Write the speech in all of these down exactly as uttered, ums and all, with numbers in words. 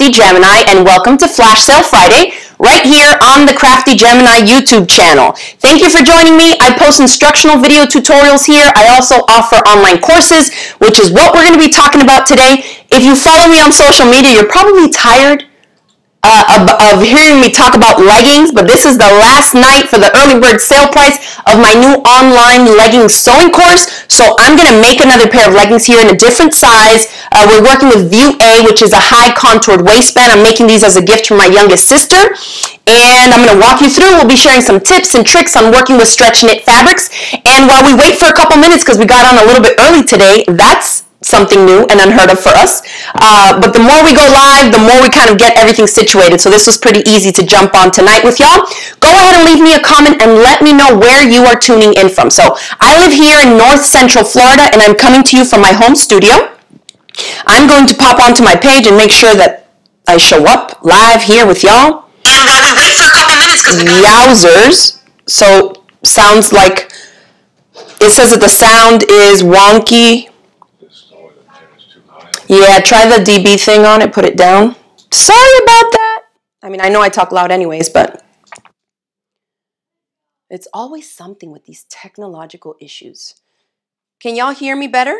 Crafty Gemini, and welcome to Flash Sale Friday right here on the Crafty Gemini YouTube channel. Thank you for joining me. I post instructional video tutorials here. I also offer online courses, which is what we're going to be talking about today. If you follow me on social media, you're probably tired Uh, of, of hearing me talk about leggings, but this is the last night for the early bird sale price of my new online leggings sewing course. So I'm going to make another pair of leggings here in a different size. Uh, we're working with View A, which is a high contoured waistband. I'm making these as a gift for my youngest sister. And I'm going to walk you through. We'll be sharing some tips and tricks on working with stretch knit fabrics. And while we wait for a couple minutes, because we got on a little bit early today, that's something new and unheard of for us. Uh, but the more we go live, the more we kind of get everything situated. So this was pretty easy to jump on tonight with y'all. Go ahead and leave me a comment and let me know where you are tuning in from. So I live here in North Central Florida, and I'm coming to you from my home studio. I'm going to pop onto my page and make sure that I show up live here with y'all. And while we wait for a couple minutes, because we got Yowzers. So sounds like it says that the sound is wonky. Yeah, try the D B thing on it, put it down. Sorry about that. I mean, I know I talk loud anyways, but it's always something with these technological issues. Can y'all hear me better?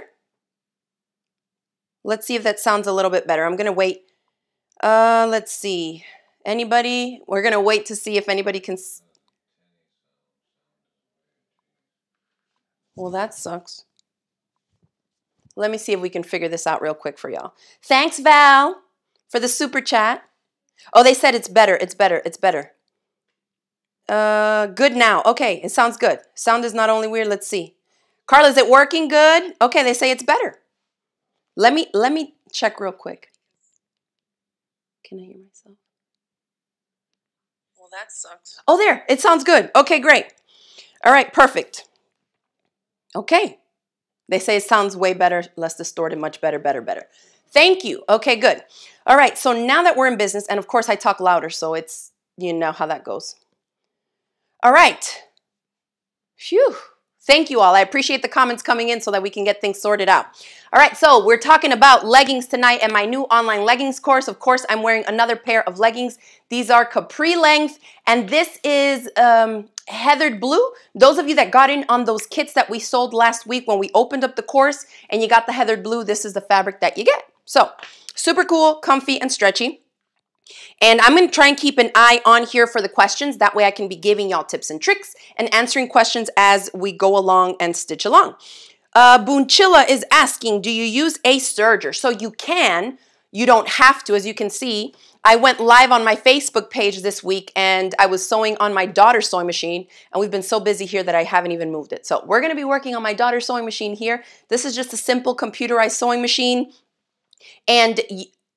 Let's see if that sounds a little bit better. I'm gonna wait. Uh, let's see. Anybody? We're gonna wait to see if anybody can. S well, that sucks. Let me see if we can figure this out real quick for y'all. Thanks, Val, for the super chat. Oh, they said it's better, it's better, it's better. Uh, good now. Okay, it sounds good. Sound is not only weird, let's see. Carla, is it working good? Okay, they say it's better. Let me, let me check real quick. Can I hear myself? Well, that sucks. Oh, there. It sounds good. Okay, great. All right, perfect. Okay. They say it sounds way better, less distorted, much better, better, better. Thank you. Okay, good. All right, so now that we're in business, and of course I talk louder, so it's, you know how that goes. All right. Phew. Thank you all. I appreciate the comments coming in so that we can get things sorted out. All right, so we're talking about leggings tonight and my new online leggings course. Of course, I'm wearing another pair of leggings. These are capri length, and this is um, heathered blue. Those of you that got in on those kits that we sold last week when we opened up the course and you got the heathered blue, this is the fabric that you get. So super cool, comfy, and stretchy. And I'm going to try and keep an eye on here for the questions. That way I can be giving y'all tips and tricks and answering questions as we go along and stitch along. Uh, Boonchilla is asking, do you use a serger? So you can, you don't have to, as you can see. I went live on my Facebook page this week and I was sewing on my daughter's sewing machine, and we've been so busy here that I haven't even moved it. So we're going to be working on my daughter's sewing machine here. This is just a simple computerized sewing machine. And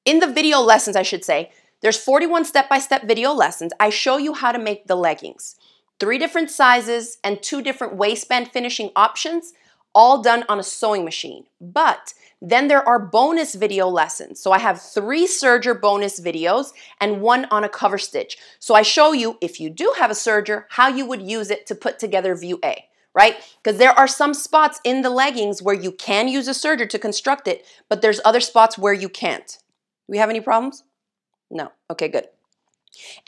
in the video lessons, I should say, there's forty-one step-by-step video lessons. I show you how to make the leggings. Three different sizes and two different waistband finishing options, all done on a sewing machine. But then there are bonus video lessons. So I have three serger bonus videos and one on a cover stitch. So I show you, if you do have a serger, how you would use it to put together View A, right? Because there are some spots in the leggings where you can use a serger to construct it, but there's other spots where you can't. Do we have any problems? No. Okay, good.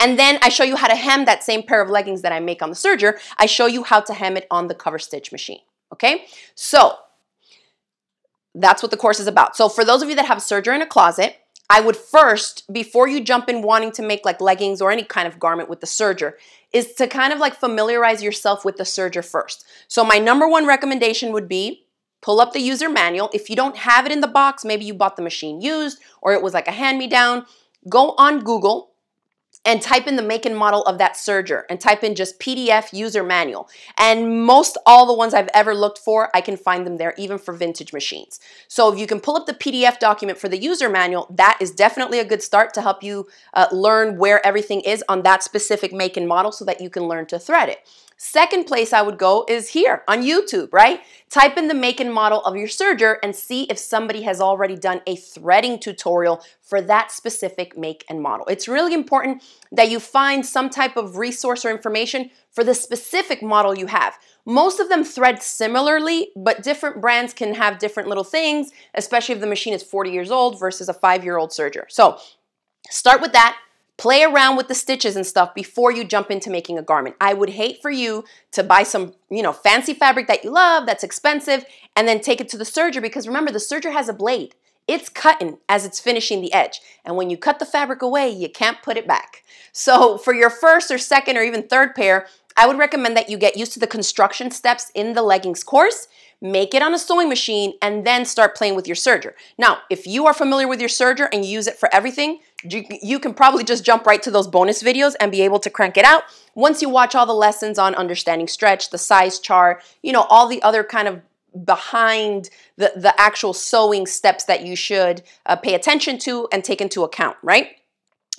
And then I show you how to hem that same pair of leggings that I make on the serger. I show you how to hem it on the cover stitch machine. Okay? So that's what the course is about. So for those of you that have a serger in a closet, I would first, before you jump in wanting to make like leggings or any kind of garment with the serger, is to kind of like familiarize yourself with the serger first. So my number one recommendation would be pull up the user manual. If you don't have it in the box, maybe you bought the machine used or it was like a hand-me-down, go on Google and type in the make and model of that serger and type in just P D F user manual. And most all the ones I've ever looked for, I can find them there, even for vintage machines. So if you can pull up the P D F document for the user manual, that is definitely a good start to help you uh, learn where everything is on that specific make and model so that you can learn to thread it. Second place I would go is here on YouTube, right? Type in the make and model of your serger and see if somebody has already done a threading tutorial for that specific make and model. It's really important that you find some type of resource or information for the specific model you have. Most of them thread similarly, but different brands can have different little things, especially if the machine is forty years old versus a five-year-old serger. So Start with that. Play around with the stitches and stuff before you jump into making a garment. I would hate for you to buy some, you know, fancy fabric that you love, that's expensive, and then take it to the serger, because remember, the serger has a blade. It's cutting as it's finishing the edge. And when you cut the fabric away, you can't put it back. So for your first or second or even third pair, I would recommend that you get used to the construction steps in the leggings course, make it on a sewing machine, and then start playing with your serger. Now, if you are familiar with your serger and you use it for everything, you can probably just jump right to those bonus videos and be able to crank it out once you watch all the lessons on understanding stretch, the size chart, you know, all the other kind of behind the, the actual sewing steps that you should uh, pay attention to and take into account, right?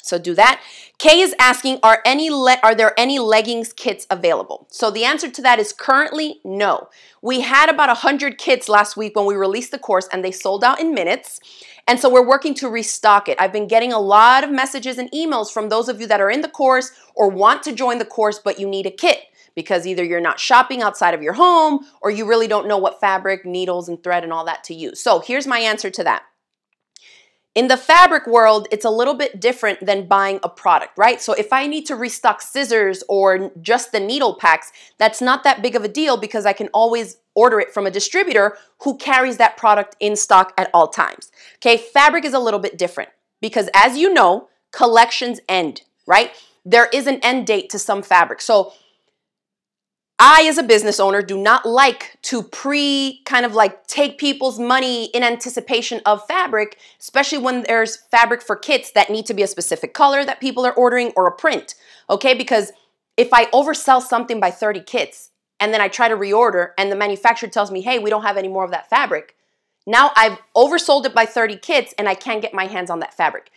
So do that. Kay is asking, are any le- are there any leggings kits available? So the answer to that is currently no. We had about one hundred kits last week when we released the course, and they sold out in minutes. And so we're working to restock it. I've been getting a lot of messages and emails from those of you that are in the course or want to join the course, but you need a kit, because either you're not shopping outside of your home or you really don't know what fabric, needles, and thread and all that to use. So here's my answer to that. In the fabric world, it's a little bit different than buying a product, right? So if I need to restock scissors or just the needle packs, that's not that big of a deal, because I can always order it from a distributor who carries that product in stock at all times. Okay, fabric is a little bit different because, as you know, collections end, right? There is an end date to some fabric. So I, as a business owner, do not like to pre kind of like take people's money in anticipation of fabric, especially when there's fabric for kits that need to be a specific color that people are ordering or a print, okay? Because if I oversell something by thirty kits and then I try to reorder and the manufacturer tells me, hey, we don't have any more of that fabric, now I've oversold it by thirty kits and I can't get my hands on that fabric.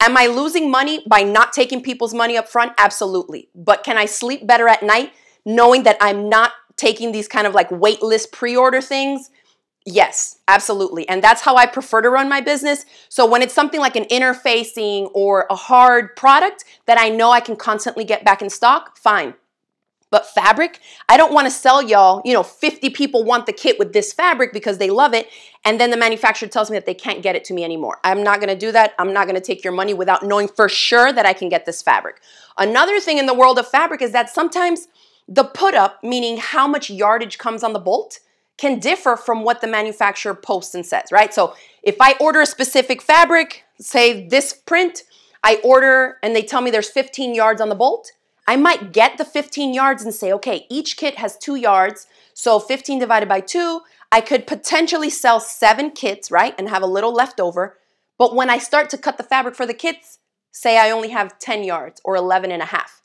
Am I losing money by not taking people's money up front? Absolutely. But can I sleep better at night knowing that I'm not taking these kind of like wait list pre-order things? Yes, absolutely. And that's how I prefer to run my business. So when it's something like an interfacing or a hard product that I know I can constantly get back in stock, fine. But fabric, I don't want to sell y'all, you know, fifty people want the kit with this fabric because they love it, and then the manufacturer tells me that they can't get it to me anymore. I'm not going to do that. I'm not going to take your money without knowing for sure that I can get this fabric. Another thing in the world of fabric is that sometimes the put up, meaning how much yardage comes on the bolt, can differ from what the manufacturer posts and says, right? So if I order a specific fabric, say this print, I order and they tell me there's fifteen yards on the bolt, I might get the fifteen yards and say, okay, each kit has two yards, so fifteen divided by two, I could potentially sell seven kits, right? And have a little left over. But when I start to cut the fabric for the kits, say I only have ten yards or eleven and a half.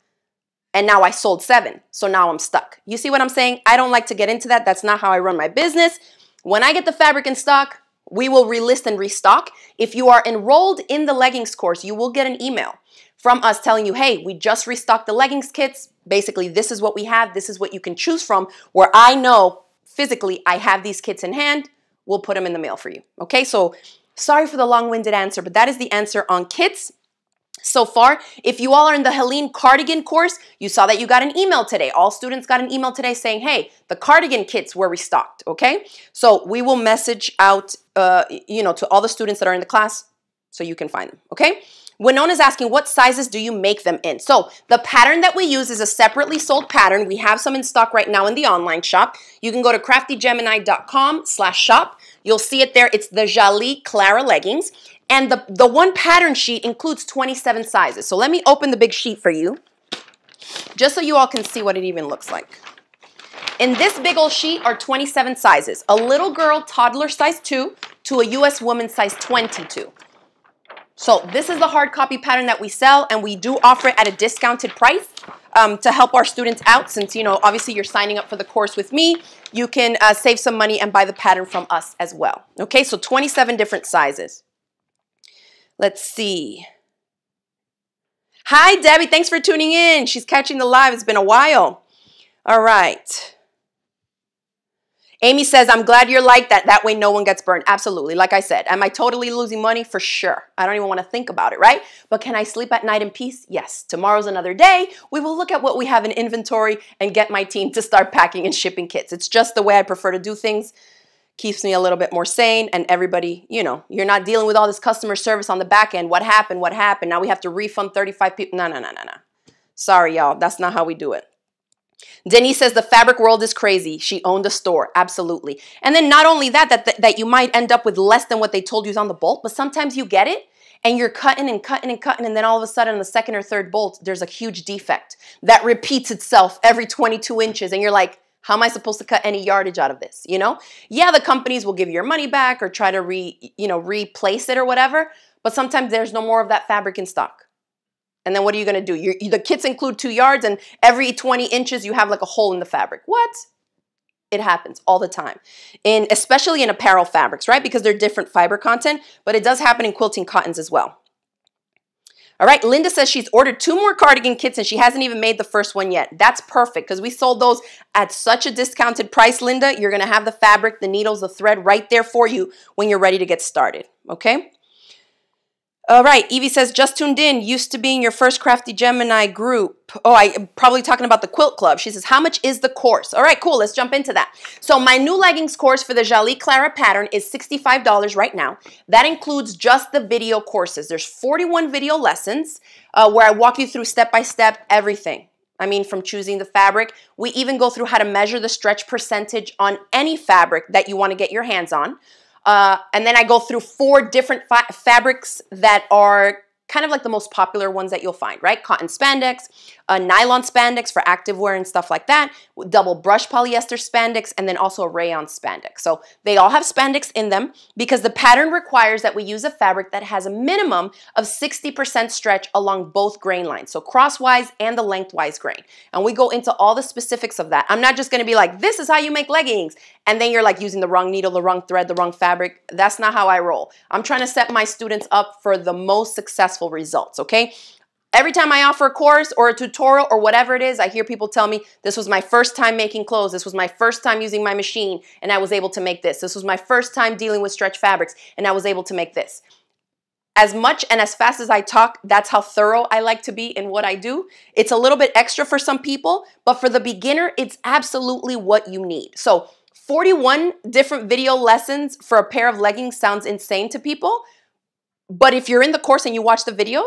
And now I sold seven, so now I'm stuck. You see what I'm saying? I don't like to get into that. That's not how I run my business. When I get the fabric in stock, we will relist and restock. If you are enrolled in the leggings course, you will get an email from us telling you, hey, we just restocked the leggings kits. Basically, this is what we have. This is what you can choose from, where I know physically I have these kits in hand. We'll put them in the mail for you, okay? So sorry for the long-winded answer, but that is the answer on kits. So far, if you all are in the Helene cardigan course, you saw that you got an email today. All students got an email today saying, hey, the cardigan kits were restocked, okay? So we will message out, uh, you know, to all the students that are in the class so you can find them, okay? Winona's asking, what sizes do you make them in? So the pattern that we use is a separately sold pattern. We have some in stock right now in the online shop. You can go to crafty gemini dot com slash shop. You'll see it there. It's the Jalie Clara leggings. And the, the one pattern sheet includes twenty-seven sizes. So let me open the big sheet for you, just so you all can see what it even looks like. In this big old sheet are twenty-seven sizes. A little girl toddler size two to a U S woman size twenty-two. So this is the hard copy pattern that we sell, and we do offer it at a discounted price um, to help our students out, since, you know, obviously you're signing up for the course with me. You can uh, save some money and buy the pattern from us as well. Okay, so twenty-seven different sizes. Let's see. Hi, Debbie. Thanks for tuning in. She's catching the live. It's been a while. All right. Amy says, I'm glad you're like that. That way no one gets burned. Absolutely. Like I said, am I totally losing money? For sure. I don't even want to think about it, right? But can I sleep at night in peace? Yes. Tomorrow's another day. We will look at what we have in inventory and get my team to start packing and shipping kits. It's just the way I prefer to do things. keeps me a little bit more sane, and everybody, you know, you're not dealing with all this customer service on the back end. What happened? What happened? Now we have to refund thirty-five people. No, no, no, no, no. Sorry, y'all. That's not how we do it. Denise says the fabric world is crazy. She owned a store. Absolutely. And then not only that, that, that, that you might end up with less than what they told you is on the bolt, but sometimes you get it and you're cutting and cutting and cutting, and then all of a sudden on the second or third bolt, there's a huge defect that repeats itself every twenty-two inches. And you're like, how am I supposed to cut any yardage out of this? You know? Yeah, the companies will give you your money back or try to re, you know, replace it or whatever, but sometimes there's no more of that fabric in stock. And then what are you going to do? You're, you, the kits include two yards, and every twenty inches you have like a hole in the fabric. What? It happens all the time, in, especially in apparel fabrics, right? Because they're different fiber content, but it does happen in quilting cottons as well. All right, Linda says she's ordered two more cardigan kits and she hasn't even made the first one yet. That's perfect because we sold those at such a discounted price, Linda. You're going to have the fabric, the needles, the thread right there for you when you're ready to get started, okay? All right, Evie says, just tuned in, used to being your first Crafty Gemini group. Oh, I'm probably talking about the Quilt Club. She says, how much is the course? All right, cool, let's jump into that. So my new leggings course for the Jalie Clara pattern is sixty-five dollars right now. That includes just the video courses. There's forty-one video lessons uh, where I walk you through step-by-step everything. I mean, from choosing the fabric. We even go through how to measure the stretch percentage on any fabric that you want to get your hands on. Uh, and then I go through four different fa fabrics that are kind of like the most popular ones that you'll find, right? Cotton spandex, uh, nylon spandex for activewear and stuff like that, double brush polyester spandex, and then also a rayon spandex. So they all have spandex in them because the pattern requires that we use a fabric that has a minimum of sixty percent stretch along both grain lines, so crosswise and the lengthwise grain. And we go into all the specifics of that. I'm not just gonna be like, this is how you make leggings, and then you're like using the wrong needle, the wrong thread, the wrong fabric. That's not how I roll. I'm trying to set my students up for the most successful results, okay? Every time I offer a course or a tutorial or whatever it is, I hear people tell me, this was my first time making clothes, this was my first time using my machine, and I was able to make this. This was my first time dealing with stretch fabrics, and I was able to make this. As much and as fast as I talk, that's how thorough I like to be in what I do. It's a little bit extra for some people, but for the beginner, it's absolutely what you need. So forty-one different video lessons for a pair of leggings sounds insane to people, but if you're in the course and you watch the videos,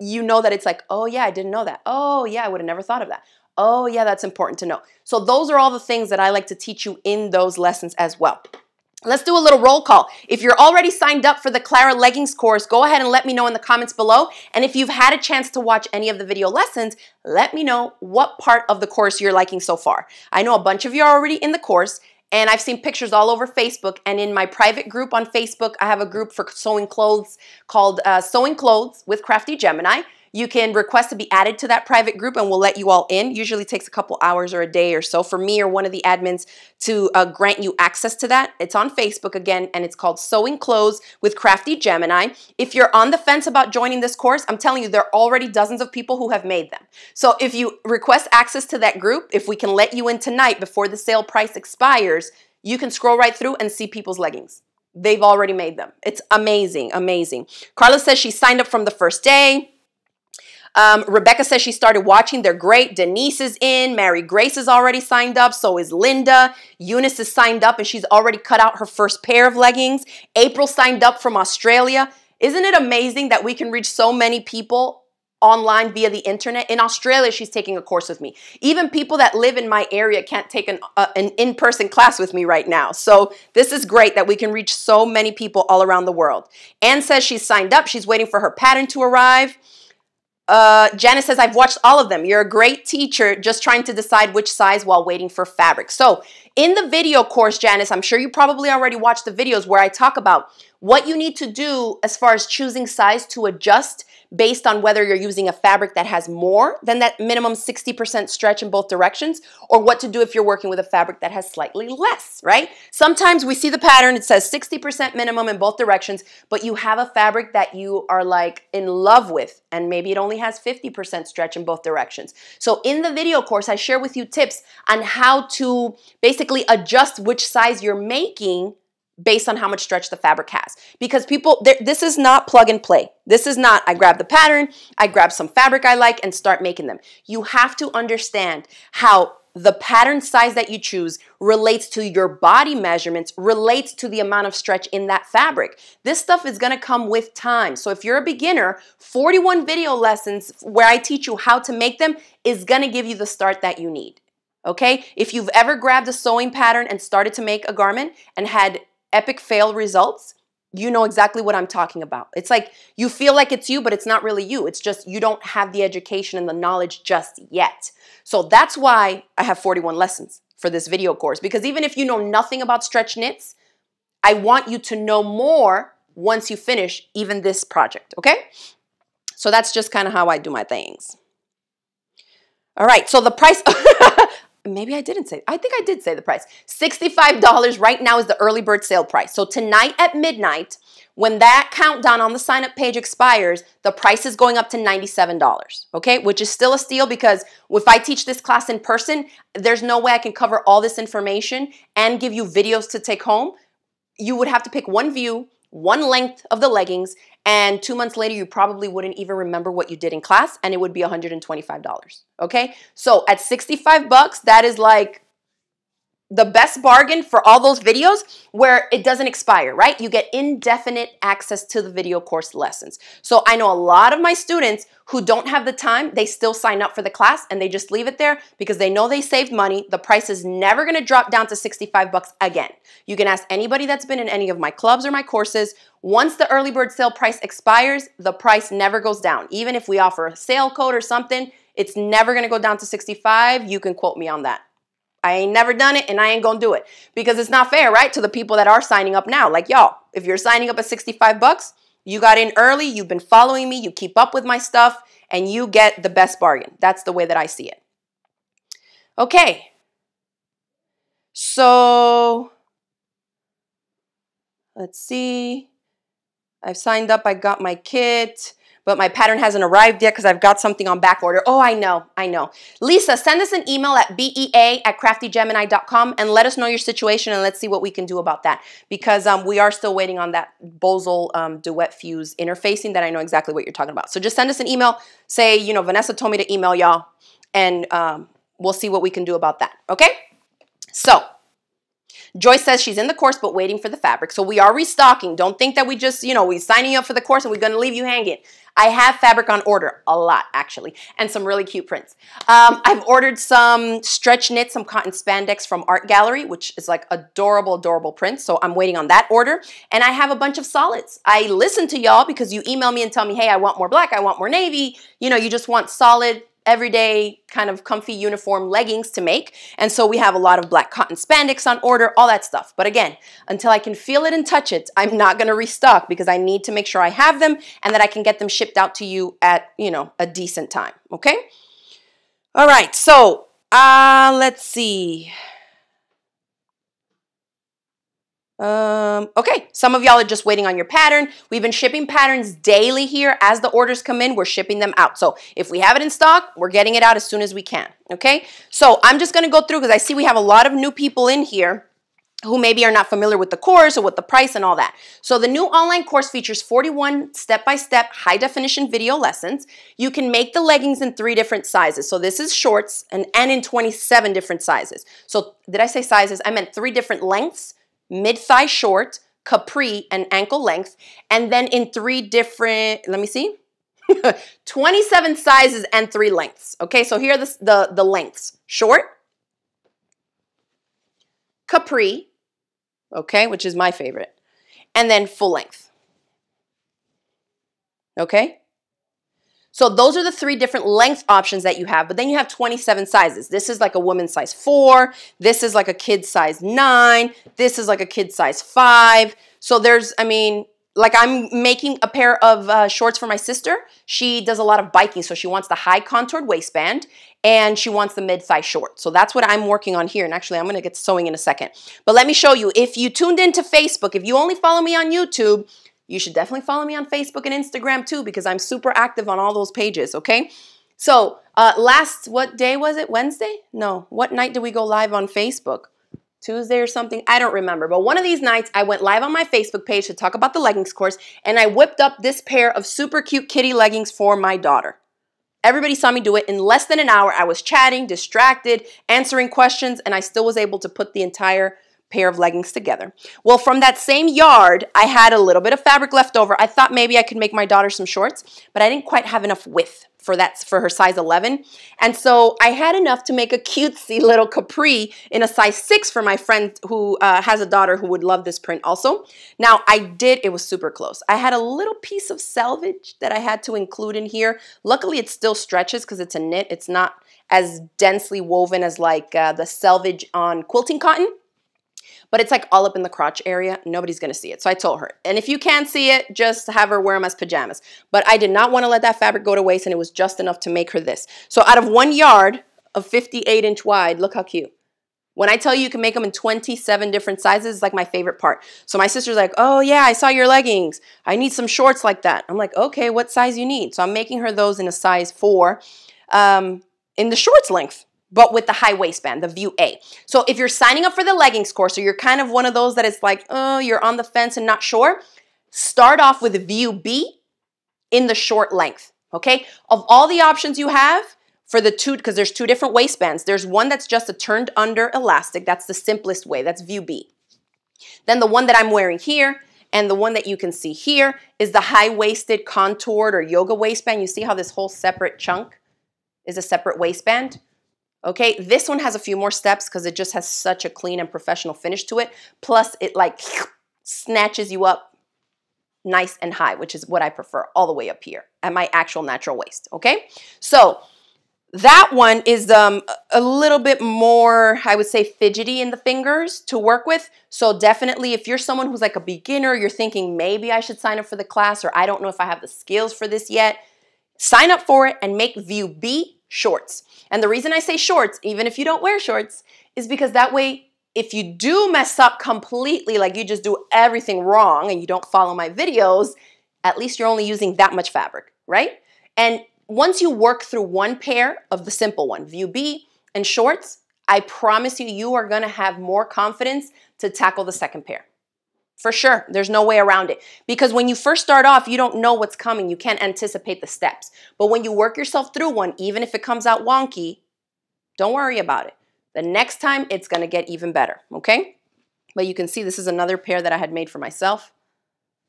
you know that it's like, oh yeah, I didn't know that. Oh yeah, I would have never thought of that. Oh yeah, that's important to know. So those are all the things that I like to teach you in those lessons as well. Let's do a little roll call. If you're already signed up for the Clara Leggings course, go ahead and let me know in the comments below. And if you've had a chance to watch any of the video lessons, let me know what part of the course you're liking so far. I know a bunch of you are already in the course, and I've seen pictures all over Facebook. And in my private group on Facebook, I have a group for sewing clothes called uh, Sewing Clothes with Crafty Gemini. You can request to be added to that private group and we'll let you all in. Usually takes a couple hours or a day or so for me or one of the admins to uh, grant you access to that. It's on Facebook again, and it's called Sewing Clothes with Crafty Gemini. If you're on the fence about joining this course, I'm telling you, there are already dozens of people who have made them. So if you request access to that group, if we can let you in tonight before the sale price expires, you can scroll right through and see people's leggings. They've already made them. It's amazing, amazing. Carla says she signed up from the first day. Um, Rebecca says she started watching. They're great. Denise is in. Mary Grace is already signed up. So is Linda. Eunice is signed up and she's already cut out her first pair of leggings. April signed up from Australia. Isn't it amazing that we can reach so many people online via the internet? In Australia, she's taking a course with me. Even people that live in my area can't take an, uh, an in-person class with me right now. So this is great that we can reach so many people all around the world. Anne says she's signed up. She's waiting for her pattern to arrive. Uh, Janice says, I've watched all of them. You're a great teacher, just trying to decide which size while waiting for fabric. So in the video course, Janice, I'm sure you probably already watched the videos where I talk about what you need to do as far as choosing size to adjust based on whether you're using a fabric that has more than that minimum sixty percent stretch in both directions, or what to do if you're working with a fabric that has slightly less, right? Sometimes we see the pattern, it says sixty percent minimum in both directions, but you have a fabric that you are like in love with, and maybe it only has fifty percent stretch in both directions. So in the video course, I share with you tips on how to basically adjust which size you're making based on how much stretch the fabric has. Because people, this is not plug and play. This is not, I grab the pattern, I grab some fabric I like and start making them. You have to understand how the pattern size that you choose relates to your body measurements, relates to the amount of stretch in that fabric. This stuff is gonna come with time. So if you're a beginner, forty-one video lessons where I teach you how to make them is gonna give you the start that you need, okay? If you've ever grabbed a sewing pattern and started to make a garment and had epic fail results, you know exactly what I'm talking about. It's like you feel like it's you, but it's not really you. It's just you don't have the education and the knowledge just yet. So that's why I have forty-one lessons for this video course, because even if you know nothing about stretch knits, I want you to know more once you finish even this project, okay? So that's just kind of how I do my things. All right, so the price... Maybe I didn't say, I think I did say the price. sixty-five dollars right now is the early bird sale price. So tonight at midnight, when that countdown on the sign up page expires, the price is going up to ninety-seven dollars, okay? Which is still a steal, because if I teach this class in person, there's no way I can cover all this information and give you videos to take home. You would have to pick one view, one length of the leggings, and two months later you probably wouldn't even remember what you did in class, and it would be one hundred twenty-five dollars, okay? So at sixty-five bucks, that is like the best bargain for all those videos where it doesn't expire, right? You get indefinite access to the video course lessons. So I know a lot of my students who don't have the time, they still sign up for the class and they just leave it there because they know they saved money. The price is never gonna drop down to sixty-five bucks again. You can ask anybody that's been in any of my clubs or my courses. Once the early bird sale price expires, the price never goes down. Even if we offer a sale code or something, it's never gonna go down to sixty-five. You can quote me on that. I ain't never done it, and I ain't gonna do it, because it's not fair, right, to the people that are signing up now. Like, y'all, if you're signing up at sixty-five bucks, you got in early, you've been following me, you keep up with my stuff, and you get the best bargain. That's the way that I see it. Okay. So, let's see. I've signed up, I got my kit. But my pattern hasn't arrived yet because I've got something on back order. Oh, I know, I know. Lisa, send us an email at B E A at crafty gemini dot com and let us know your situation, and let's see what we can do about that, because um, we are still waiting on that Bozal um, Duet Fuse interfacing that I know exactly what you're talking about. So just send us an email. Say, you know, Vanessa told me to email y'all, and um, we'll see what we can do about that, okay? So... Joy says she's in the course but waiting for the fabric. So we are restocking. Don't think that we just, you know, we're signing up for the course and we're going to leave you hanging. I have fabric on order, a lot actually, and some really cute prints. Um, I've ordered some stretch knit, some cotton spandex from Art Gallery, which is like adorable, adorable prints. So I'm waiting on that order. And I have a bunch of solids. I listen to y'all because you email me and tell me, hey, I want more black, I want more navy. You know, you just want solid, everyday kind of comfy uniform leggings to make. And so we have a lot of black cotton spandex on order, all that stuff. But again, until I can feel it and touch it, I'm not going to restock, because I need to make sure I have them and that I can get them shipped out to you at, you know, a decent time. Okay. All right. So, uh, let's see. Um, okay, some of y'all are just waiting on your pattern. We've been shipping patterns daily here. As the orders come in, we're shipping them out. So if we have it in stock, we're getting it out as soon as we can, okay? So I'm just gonna go through, because I see we have a lot of new people in here who maybe are not familiar with the course or with the price and all that. So the new online course features forty-one step-by-step high-definition video lessons. You can make the leggings in three different sizes. So this is shorts, and, and in twenty-seven different sizes. So did I say sizes? I meant three different lengths: mid-thigh short, capri, and ankle length, and then in three different, let me see, twenty-seven sizes and three lengths. Okay, so here are the, the, the lengths. Short, capri, okay, which is my favorite, and then full length. Okay? So those are the three different length options that you have, but then you have twenty-seven sizes. This is like a woman's size four, this is like a kid's size nine, this is like a kid's size five. So there's, I mean, like I'm making a pair of uh, shorts for my sister. She does a lot of biking, so she wants the high contoured waistband and she wants the mid-thigh short. So that's what I'm working on here. And actually, I'm gonna get sewing in a second. But let me show you, if you tuned into Facebook, if you only follow me on YouTube, you should definitely follow me on Facebook and Instagram too, because I'm super active on all those pages, okay? So uh, last, what day was it? Wednesday? No, what night did we go live on Facebook? Tuesday or something? I don't remember. But one of these nights, I went live on my Facebook page to talk about the leggings course, and I whipped up this pair of super cute kitty leggings for my daughter. Everybody saw me do it in less than an hour. I was chatting, distracted, answering questions, and I still was able to put the entire pair of leggings together. Well, from that same yard, I had a little bit of fabric left over. I thought maybe I could make my daughter some shorts, but I didn't quite have enough width for that, for her size eleven. And so I had enough to make a cutesy little capri in a size six for my friend who uh, has a daughter who would love this print also. Now I did, it was super close. I had a little piece of selvage that I had to include in here. Luckily it still stretches because it's a knit. It's not as densely woven as like uh, the selvage on quilting cotton. But it's like all up in the crotch area. Nobody's gonna see it. So I told her, and if you can't see it, just have her wear them as pajamas. But I did not wanna let that fabric go to waste, and it was just enough to make her this. So out of one yard of fifty-eight inch wide, look how cute. When I tell you you can make them in twenty-seven different sizes, it's like my favorite part. So my sister's like, oh yeah, I saw your leggings. I need some shorts like that. I'm like, okay, what size you need? So I'm making her those in a size four um, in the shorts length, but with the high waistband, the View A. So if you're signing up for the leggings course, or you're kind of one of those that it's like, oh, you're on the fence and not sure, start off with View B in the short length, okay? Of all the options you have for the two, because there's two different waistbands, there's one that's just a turned under elastic, that's the simplest way, that's View B. Then the one that I'm wearing here, and the one that you can see here is the high-waisted contoured or yoga waistband. You see how this whole separate chunk is a separate waistband? Okay, this one has a few more steps because it just has such a clean and professional finish to it. Plus, it like snatches you up nice and high, which is what I prefer, all the way up here at my actual natural waist, okay? So that one is um, a little bit more, I would say, fidgety in the fingers to work with. So definitely if you're someone who's like a beginner, you're thinking maybe I should sign up for the class, or I don't know if I have the skills for this yet, sign up for it and make View B shorts. And the reason I say shorts, even if you don't wear shorts, is because that way, if you do mess up completely, like you just do everything wrong and you don't follow my videos, at least you're only using that much fabric, right? And once you work through one pair of the simple one, View B and shorts, I promise you, you are gonna have more confidence to tackle the second pair. For sure, there's no way around it. Because when you first start off, you don't know what's coming. You can't anticipate the steps. But when you work yourself through one, even if it comes out wonky, don't worry about it. The next time, it's gonna get even better, okay? But you can see this is another pair that I had made for myself.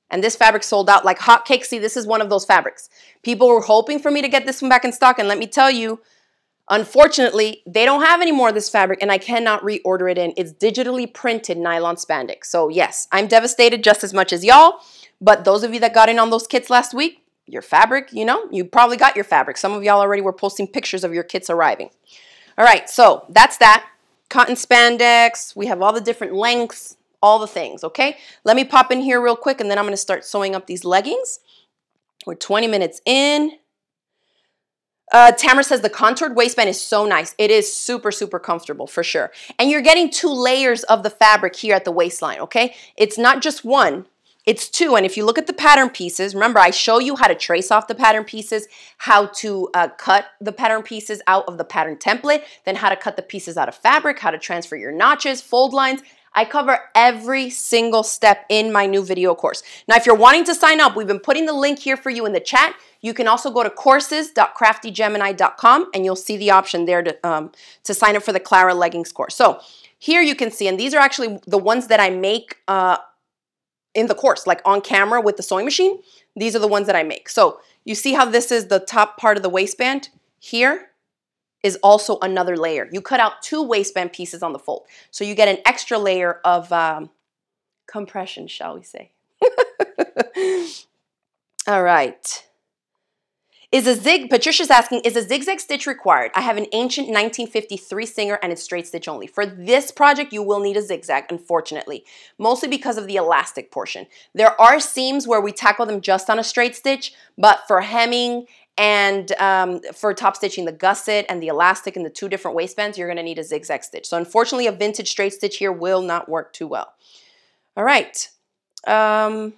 And this fabric sold out like hotcakes. See, this is one of those fabrics. People were hoping for me to get this one back in stock, and let me tell you, unfortunately, they don't have any more of this fabric, and I cannot reorder it in. It's digitally printed nylon spandex. So yes, I'm devastated just as much as y'all, but those of you that got in on those kits last week, your fabric, you know, you probably got your fabric. Some of y'all already were posting pictures of your kits arriving. All right, so that's that. Cotton spandex, we have all the different lengths, all the things, okay? Let me pop in here real quick, and then I'm gonna start sewing up these leggings. We're twenty minutes in. Uh, Tamara says the contoured waistband is so nice. It is super, super comfortable for sure. And you're getting two layers of the fabric here at the waistline, okay? It's not just one, it's two. And if you look at the pattern pieces, remember I show you how to trace off the pattern pieces, how to uh, cut the pattern pieces out of the pattern template, then how to cut the pieces out of fabric, how to transfer your notches, fold lines. I cover every single step in my new video course. Now, if you're wanting to sign up, we've been putting the link here for you in the chat. You can also go to courses dot crafty gemini dot com and you'll see the option there to, um, to sign up for the Clara leggings course. So here you can see, and these are actually the ones that I make uh, in the course, like on camera with the sewing machine. These are the ones that I make. So you see how this is the top part of the waistband here. Is also another layer. You cut out two waistband pieces on the fold. So you get an extra layer of um, compression, shall we say. All right. Is a zig, Patricia's asking, is a zigzag stitch required? I have an ancient nineteen fifty-three Singer and it's straight stitch only. For this project, you will need a zigzag, unfortunately, mostly because of the elastic portion. There are seams where we tackle them just on a straight stitch, but for hemming, and um, for top stitching the gusset and the elastic and the two different waistbands, you're gonna need a zigzag stitch. So unfortunately, a vintage straight stitch here will not work too well. All right. Um,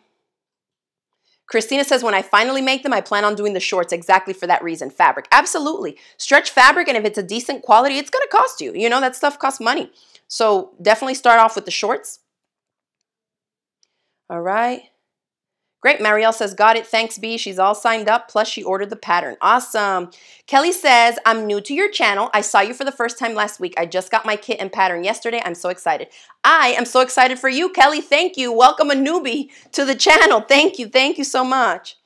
Christina says, when I finally make them, I plan on doing the shorts exactly for that reason, fabric. Absolutely. Stretch fabric, and if it's a decent quality, it's gonna cost you. You know, that stuff costs money. So definitely start off with the shorts. All right. Great. Marielle says, got it. Thanks, B. She's all signed up. Plus, she ordered the pattern. Awesome. Kelly says, I'm new to your channel. I saw you for the first time last week. I just got my kit and pattern yesterday. I'm so excited. I am so excited for you, Kelly. Thank you. Welcome a newbie to the channel. Thank you. Thank you so much.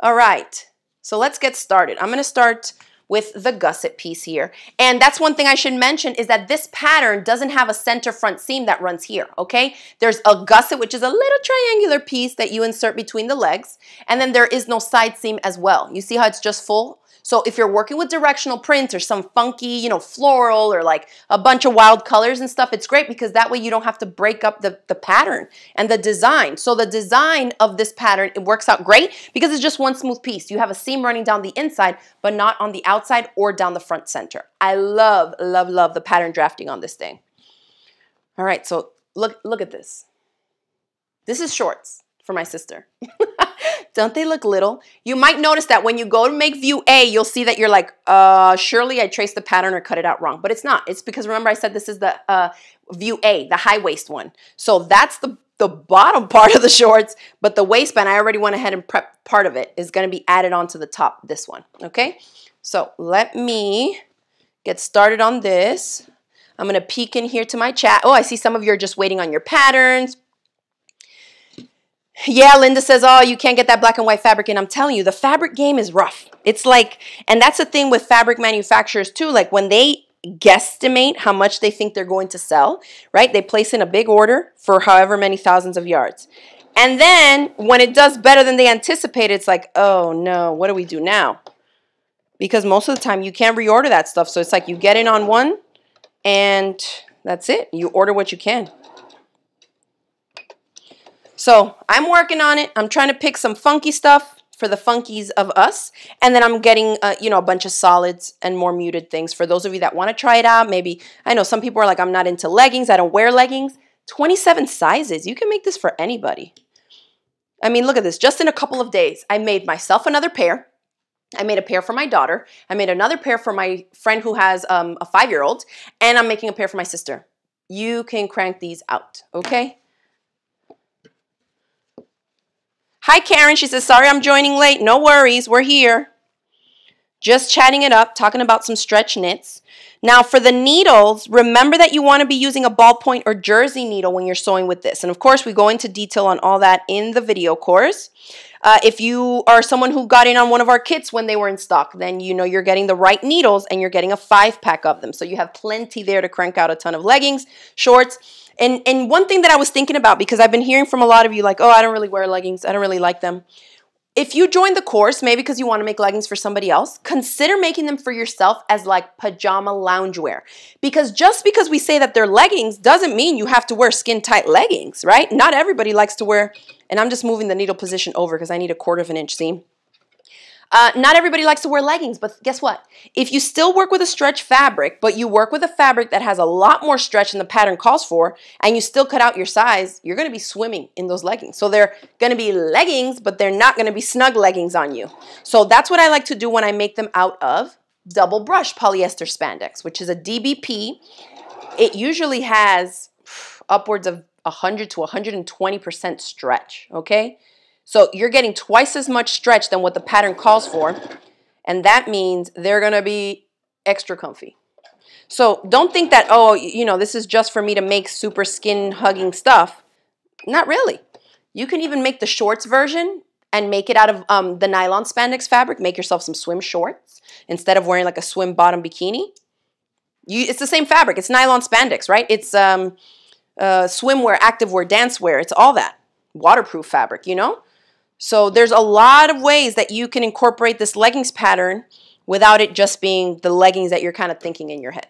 All right. So let's get started. I'm going to start with the gusset piece here. And that's one thing I should mention is that this pattern doesn't have a center front seam that runs here, okay? There's a gusset, which is a little triangular piece that you insert between the legs, and then there is no side seam as well. You see how it's just full? So if you're working with directional prints or some funky, you know, floral or like a bunch of wild colors and stuff, it's great because that way you don't have to break up the, the pattern and the design. So the design of this pattern, it works out great because it's just one smooth piece. You have a seam running down the inside, but not on the outside. Outside or down the front center. I love, love, love the pattern drafting on this thing. All right, so look, look at this. This is shorts for my sister. Don't they look little? You might notice that when you go to make view A, you'll see that you're like, uh, surely I traced the pattern or cut it out wrong. But it's not. It's because remember I said this is the uh, view A, the high waist one. So that's the the bottom part of the shorts, but the waistband, I already went ahead and prepped part of it, is gonna be added onto the top, this one, okay? So let me get started on this. I'm gonna peek in here to my chat. Oh, I see some of you are just waiting on your patterns. Yeah, Linda says, oh, you can't get that black and white fabric in. I'm telling you, the fabric game is rough. It's like, and that's the thing with fabric manufacturers too, like when they guesstimate how much they think they're going to sell, right? They place in a big order for however many thousands of yards. And then when it does better than they anticipated, it's like, oh no, what do we do now? Because most of the time you can't reorder that stuff. So it's like you get in on one and that's it. You order what you can. So I'm working on it. I'm trying to pick some funky stuff for the funkies of us, and then I'm getting uh, you know, a bunch of solids and more muted things for those of you that want to try it out. Maybe, I know some people are like, I'm not into leggings, I don't wear leggings. twenty-seven sizes, you can make this for anybody. I mean, look at this, just in a couple of days I made myself another pair. I made a pair for my daughter, I made another pair for my friend who has um, a five-year-old, and I'm making a pair for my sister. You can crank these out, okay? Hi, Karen. She says, sorry I'm joining late. No worries. We're here. Just chatting it up, talking about some stretch knits. Now, for the needles, remember that you want to be using a ballpoint or jersey needle when you're sewing with this. And, of course, we go into detail on all that in the video course. Uh, if you are someone who got in on one of our kits when they were in stock, then you know you're getting the right needles and you're getting a five-pack of them. So you have plenty there to crank out a ton of leggings, shorts. And, and one thing that I was thinking about, because I've been hearing from a lot of you like, oh, I don't really wear leggings, I don't really like them. If you join the course, maybe because you want to make leggings for somebody else, consider making them for yourself as like pajama loungewear. Because just because we say that they're leggings doesn't mean you have to wear skin-tight leggings, right? Not everybody likes to wear, and I'm just moving the needle position over because I need a quarter of an inch seam. Uh, not everybody likes to wear leggings, but guess what? If you still work with a stretch fabric, but you work with a fabric that has a lot more stretch than the pattern calls for, and you still cut out your size, you're going to be swimming in those leggings. So they're going to be leggings, but they're not going to be snug leggings on you. So that's what I like to do when I make them out of double brush polyester spandex, which is a D B P. It usually has upwards of one hundred to one hundred twenty percent stretch, okay? So you're getting twice as much stretch than what the pattern calls for, and that means they're going to be extra comfy. So don't think that, oh, you know, this is just for me to make super skin-hugging stuff. Not really. You can even make the shorts version and make it out of um, the nylon spandex fabric. Make yourself some swim shorts instead of wearing like a swim bottom bikini. You, it's the same fabric. It's nylon spandex, right? It's um, uh, swimwear, activewear, dancewear. It's all that. Waterproof fabric, you know? So there's a lot of ways that you can incorporate this leggings pattern without it just being the leggings that you're kind of thinking in your head.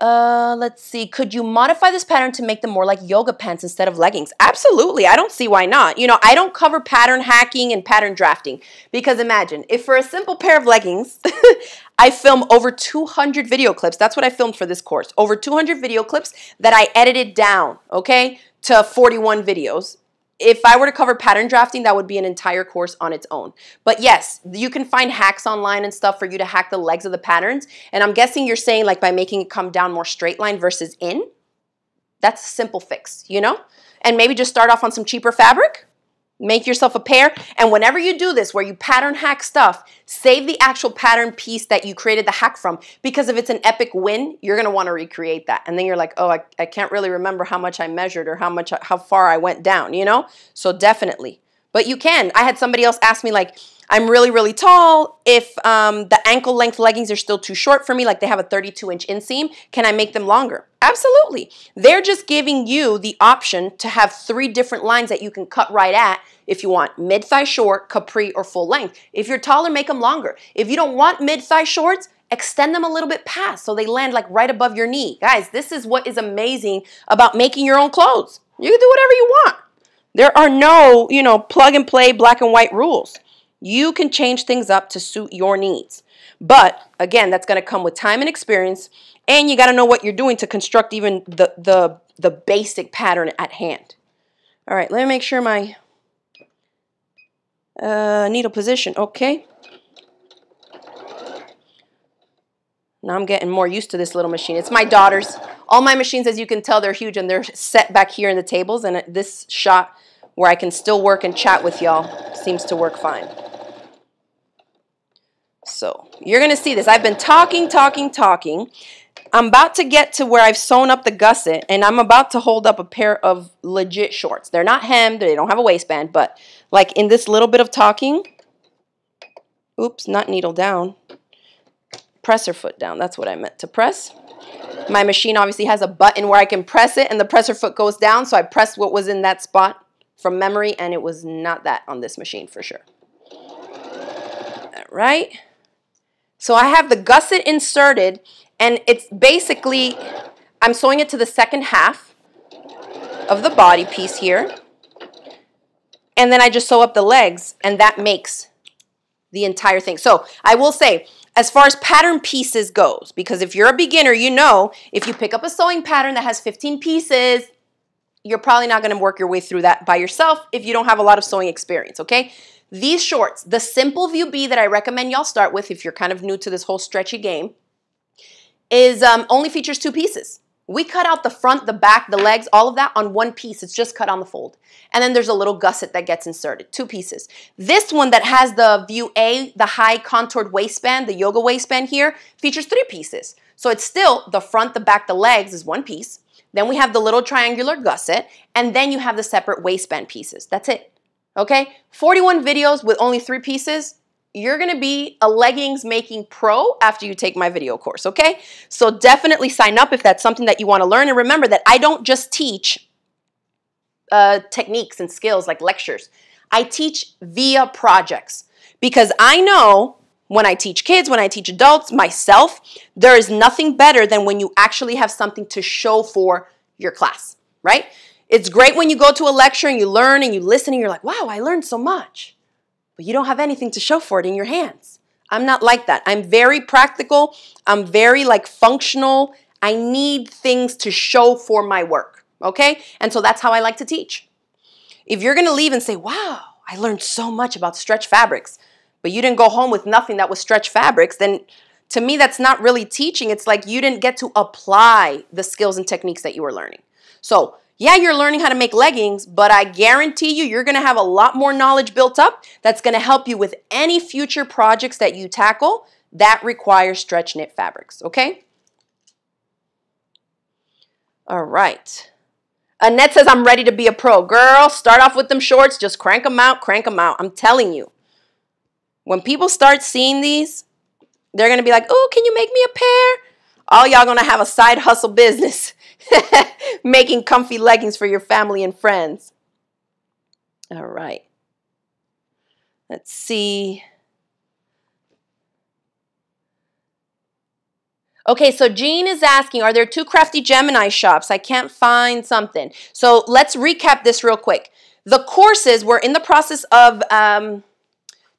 Uh, let's see. Could you modify this pattern to make them more like yoga pants instead of leggings? Absolutely. I don't see why not. You know, I don't cover pattern hacking and pattern drafting because imagine if for a simple pair of leggings, I film over two hundred video clips. That's what I filmed for this course. Over two hundred video clips that I edited down, okay, to forty-one videos. If I were to cover pattern drafting, that would be an entire course on its own. But yes, you can find hacks online and stuff for you to hack the legs of the patterns. And I'm guessing you're saying like by making it come down more straight line versus in? That's a simple fix, you know? And maybe just start off on some cheaper fabric. Make yourself a pair. And whenever you do this, where you pattern hack stuff, save the actual pattern piece that you created the hack from. Because if it's an epic win, you're going to want to recreate that. And then you're like, oh, I, I can't really remember how much I measured or how much, how far I went down, you know? So definitely. But you can. I had somebody else ask me, like, I'm really, really tall. If um, the ankle length leggings are still too short for me, like they have a thirty-two inch inseam, can I make them longer? Absolutely. They're just giving you the option to have three different lines that you can cut right at if you want. Mid-thigh short, capri, or full length. If you're taller, make them longer. If you don't want mid-thigh shorts, extend them a little bit past so they land like right above your knee. Guys, this is what is amazing about making your own clothes. You can do whatever you want. There are no, you know, plug-and-play black and white rules. You can change things up to suit your needs. But, again, that's going to come with time and experience, and you got to know what you're doing to construct even the, the, the basic pattern at hand. All right, let me make sure my uh, needle position. Okay. Now I'm getting more used to this little machine. It's my daughter's. All my machines, as you can tell, they're huge, and they're set back here in the tables, and this shot where I can still work and chat with y'all seems to work fine. So you're going to see this. I've been talking, talking, talking. I'm about to get to where I've sewn up the gusset, and I'm about to hold up a pair of legit shorts. They're not hemmed. They don't have a waistband, but like in this little bit of talking, oops, not needle down, presser foot down. That's what I meant to press. My machine obviously has a button where I can press it, and the presser foot goes down, so I pressed what was in that spot from memory, and it was not that on this machine for sure. All right. So I have the gusset inserted, and it's basically, I'm sewing it to the second half of the body piece here, and then I just sew up the legs, and that makes the entire thing. So I will say, as far as pattern pieces goes, because if you're a beginner, you know, if you pick up a sewing pattern that has fifteen pieces, you're probably not going to work your way through that by yourself if you don't have a lot of sewing experience, okay? These shorts, the simple view B that I recommend y'all start with if you're kind of new to this whole stretchy game, is um, only features two pieces. We cut out the front, the back, the legs, all of that on one piece. It's just cut on the fold. And then there's a little gusset that gets inserted, two pieces. This one that has the view A, the high contoured waistband, the yoga waistband here, features three pieces. So it's still the front, the back, the legs is one piece. Then we have the little triangular gusset, and then you have the separate waistband pieces. That's it, okay? forty-one videos with only three pieces. You're gonna be a leggings making pro after you take my video course, okay? So definitely sign up if that's something that you wanna learn. And remember that I don't just teach uh, techniques and skills like lectures. I teach via projects, because I know when I teach kids, when I teach adults, myself, there is nothing better than when you actually have something to show for your class, right? It's great when you go to a lecture and you learn and you listen and you're like, wow, I learned so much. But you don't have anything to show for it in your hands. I'm not like that. I'm very practical. I'm very like functional. I need things to show for my work, okay? And so that's how I like to teach. If you're gonna leave and say, wow, I learned so much about stretch fabrics, but you didn't go home with nothing that was stretch fabrics, then to me that's not really teaching. It's like you didn't get to apply the skills and techniques that you were learning. So yeah, you're learning how to make leggings, but I guarantee you, you're gonna have a lot more knowledge built up that's gonna help you with any future projects that you tackle that require stretch knit fabrics, okay? All right. Annette says, I'm ready to be a pro. Girl, start off with them shorts, just crank them out, crank them out. I'm telling you. When people start seeing these, they're going to be like, oh, can you make me a pair? All y'all going to have a side hustle business making comfy leggings for your family and friends. All right. Let's see. Okay, so Jean is asking, are there two Crafty Gemini shops? I can't find something. So let's recap this real quick. The courses, we're in the process of... Um,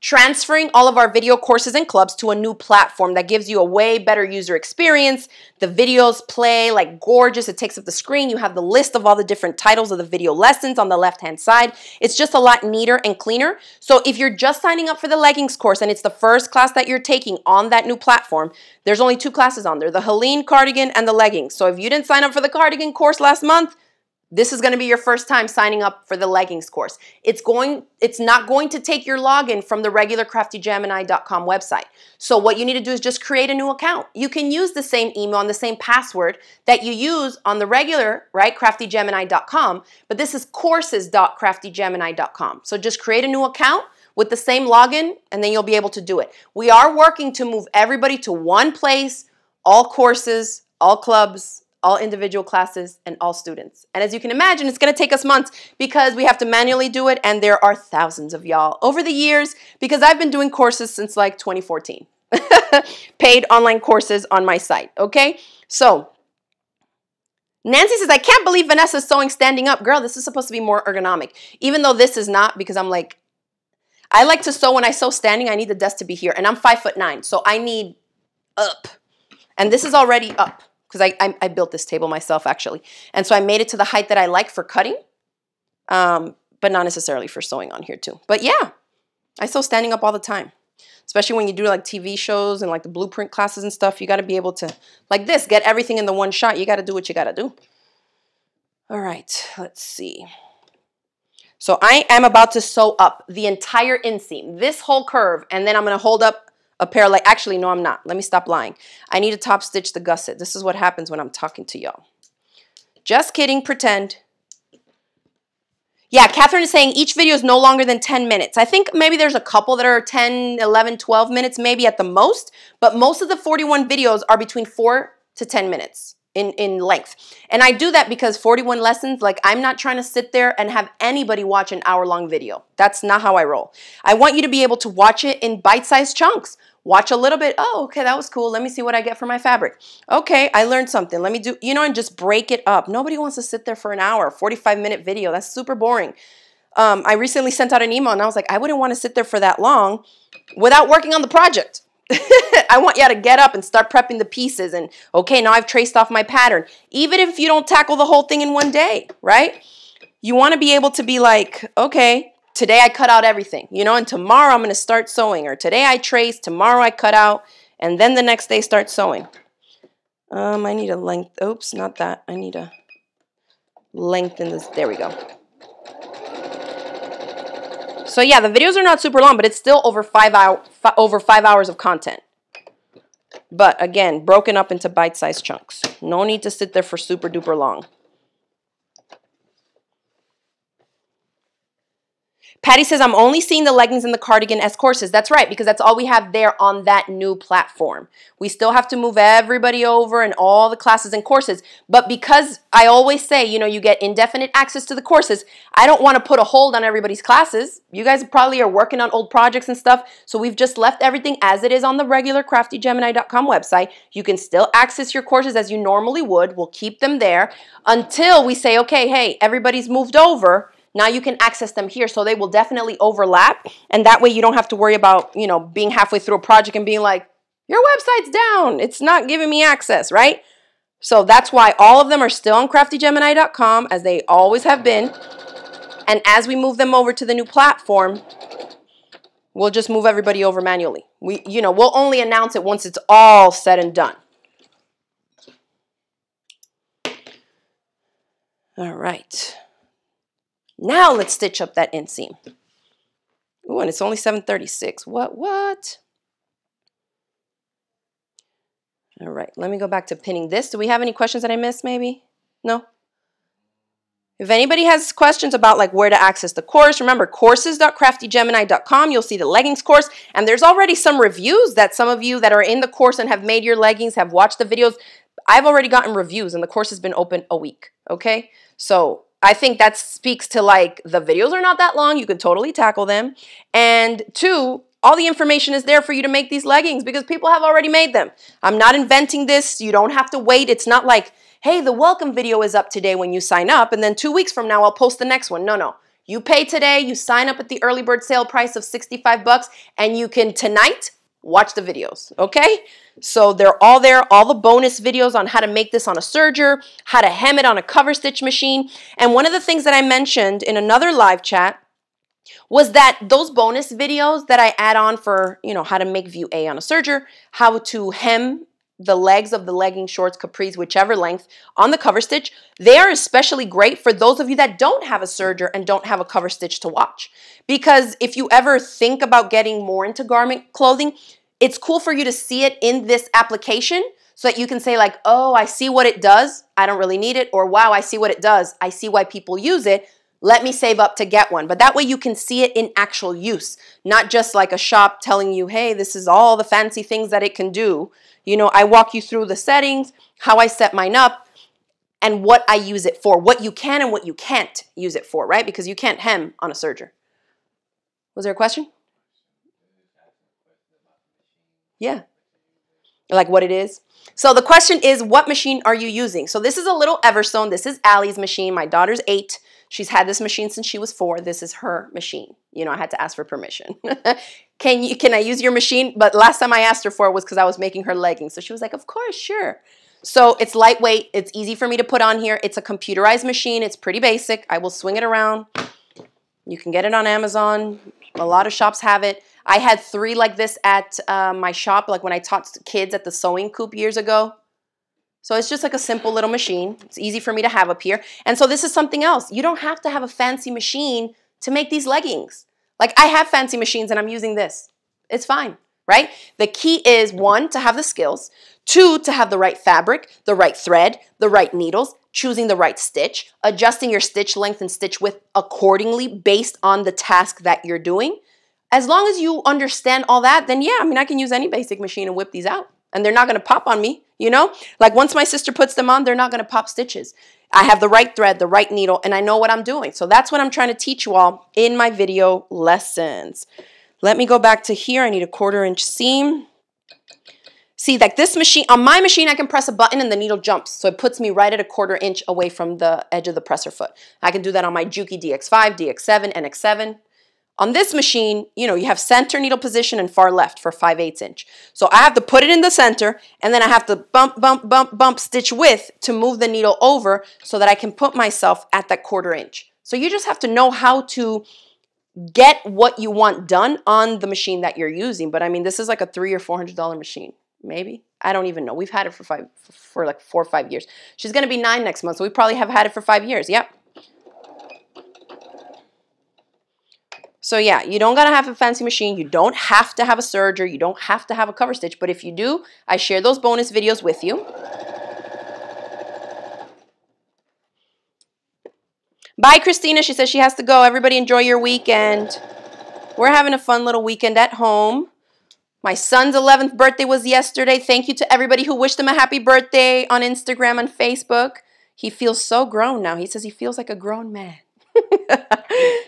transferring all of our video courses and clubs to a new platform that gives you a way better user experience. The videos play like gorgeous. It takes up the screen. You have the list of all the different titles of the video lessons on the left-hand side. It's just a lot neater and cleaner. So if you're just signing up for the leggings course and it's the first class that you're taking on that new platform, there's only two classes on there, the Helene cardigan and the leggings. So if you didn't sign up for the cardigan course last month, this is going to be your first time signing up for the leggings course. It's going, it's not going to take your login from the regular crafty gemini dot com website. So what you need to do is just create a new account. You can use the same email and the same password that you use on the regular, right, crafty gemini dot com, but this is courses dot crafty gemini dot com. So just create a new account with the same login and then you'll be able to do it. We are working to move everybody to one place, all courses, all clubs, all individual classes, and all students. And as you can imagine, it's gonna take us months because we have to manually do it, and there are thousands of y'all over the years because I've been doing courses since like twenty fourteen. Paid online courses on my site, okay? So, Nancy says, I can't believe Vanessa's sewing standing up. Girl, this is supposed to be more ergonomic. Even though this is not, because I'm like, I like to sew when I sew standing, I need the desk to be here, and I'm five foot nine, so I need up. And this is already up, because I, I, I built this table myself, actually. And so I made it to the height that I like for cutting, um, but not necessarily for sewing on here, too. But yeah, I sew standing up all the time, especially when you do, like, T V shows and, like, the Blueprint classes and stuff. You got to be able to, like this, get everything in the one shot. You got to do what you got to do. All right, let's see. So I am about to sew up the entire inseam, this whole curve, and then I'm going to hold up a parallel. Actually, no, I'm not. Let me stop lying. I need to top stitch the gusset. This is what happens when I'm talking to y'all. Just kidding. Pretend. Yeah, Catherine is saying each video is no longer than ten minutes. I think maybe there's a couple that are ten, eleven, twelve minutes maybe at the most, but most of the forty-one videos are between four to ten minutes in, in length. And I do that because forty-one lessons, like I'm not trying to sit there and have anybody watch an hour-long video. That's not how I roll. I want you to be able to watch it in bite-sized chunks. Watch a little bit. Oh, okay, that was cool. Let me see what I get for my fabric. Okay, I learned something. Let me do, you know, and just break it up. Nobody wants to sit there for an hour, forty-five minute video. That's super boring. Um, I recently sent out an email and I was like, I wouldn't want to sit there for that long without working on the project. I want you to get up and start prepping the pieces and, okay, now I've traced off my pattern. Even if you don't tackle the whole thing in one day, right? You want to be able to be like, okay, today I cut out everything, you know, and tomorrow I'm going to start sewing, or today I trace, tomorrow I cut out, and then the next day start sewing. Um, I need a length, oops, not that. I need to lengthen this. There we go. So yeah, the videos are not super long, but it's still over five hour, f over five hours of content. But again, broken up into bite-sized chunks. No need to sit there for super duper long. Patty says, I'm only seeing the leggings and the cardigan as courses. That's right, because that's all we have there on that new platform. We still have to move everybody over and all the classes and courses. But because I always say, you know, you get indefinite access to the courses, I don't want to put a hold on everybody's classes. You guys probably are working on old projects and stuff. So we've just left everything as it is on the regular crafty gemini dot com website. You can still access your courses as you normally would. We'll keep them there until we say, okay, hey, everybody's moved over. Now you can access them here, so they will definitely overlap, and that way you don't have to worry about, you know, being halfway through a project and being like, your website's down, it's not giving me access, right? So that's why all of them are still on crafty gemini dot com, as they always have been, and as we move them over to the new platform, we'll just move everybody over manually. We, you know, we'll only announce it once it's all said and done. All right. Now let's stitch up that inseam. Ooh, and it's only seven thirty-six. What, what? All right, let me go back to pinning this. Do we have any questions that I missed maybe? No? If anybody has questions about like where to access the course, remember courses dot crafty gemini dot com. You'll see the leggings course, and there's already some reviews that some of you that are in the course and have made your leggings, have watched the videos. I've already gotten reviews, and the course has been open a week, okay? So I think that speaks to like the videos are not that long. You can totally tackle them. And two, all the information is there for you to make these leggings because people have already made them. I'm not inventing this. You don't have to wait. It's not like, hey, the welcome video is up today when you sign up, and then two weeks from now I'll post the next one. No, no. You pay today, you sign up at the early bird sale price of sixty-five bucks, and you can tonight watch the videos, okay? So they're all there, all the bonus videos on how to make this on a serger, how to hem it on a cover stitch machine. And one of the things that I mentioned in another live chat was that those bonus videos that I add on for, you know, how to make view A on a serger, how to hem the legs of the legging, shorts, capris, whichever length on the cover stitch, they are especially great for those of you that don't have a serger and don't have a cover stitch to watch. Because if you ever think about getting more into garment clothing, it's cool for you to see it in this application so that you can say like, oh, I see what it does, I don't really need it, or wow, I see what it does, I see why people use it, let me save up to get one. But that way you can see it in actual use, not just like a shop telling you, hey, this is all the fancy things that it can do. You know, I walk you through the settings, how I set mine up, and what I use it for, what you can and what you can't use it for, right? Because you can't hem on a serger. Was there a question? Yeah. Like what it is? So the question is, what machine are you using? So this is a little Everstone. This is Allie's machine. My daughter's eight. She's had this machine since she was four. This is her machine. You know, I had to ask for permission. Can you, can I use your machine? But last time I asked her for it was because I was making her leggings. So she was like, of course, sure. So it's lightweight. It's easy for me to put on here. It's a computerized machine. It's pretty basic. I will swing it around. You can get it on Amazon. A lot of shops have it. I had three like this at uh, my shop, like when I taught kids at the sewing coop years ago. So it's just like a simple little machine. It's easy for me to have up here. And so this is something else. You don't have to have a fancy machine to make these leggings. Like I have fancy machines and I'm using this. It's fine, right? The key is one, to have the skills. Two, to have the right fabric, the right thread, the right needles, choosing the right stitch, adjusting your stitch length and stitch width accordingly based on the task that you're doing. As long as you understand all that, then yeah, I mean, I can use any basic machine and whip these out. And they're not going to pop on me, you know? Like once my sister puts them on, they're not going to pop stitches. I have the right thread, the right needle, and I know what I'm doing. So that's what I'm trying to teach you all in my video lessons. Let me go back to here. I need a quarter inch seam. See, like this machine, on my machine, I can press a button and the needle jumps. So it puts me right at a quarter inch away from the edge of the presser foot. I can do that on my Juki D X five, D X seven, N X seven. On this machine, you know, you have center needle position and far left for five eighths inch. So I have to put it in the center and then I have to bump, bump, bump, bump stitch width to move the needle over so that I can put myself at that quarter inch. So you just have to know how to get what you want done on the machine that you're using. But I mean, this is like a three or four hundred dollar machine, maybe. I don't even know. We've had it for five, for like four or five years. She's going to be nine next month, so we probably have had it for five years. Yep. So yeah, you don't gotta have a fancy machine, you don't have to have a serger, you don't have to have a cover stitch, but if you do, I share those bonus videos with you. Bye Christina, she says she has to go. Everybody enjoy your weekend. We're having a fun little weekend at home. My son's eleventh birthday was yesterday. Thank you to everybody who wished him a happy birthday on Instagram and Facebook. He feels so grown now. He says he feels like a grown man.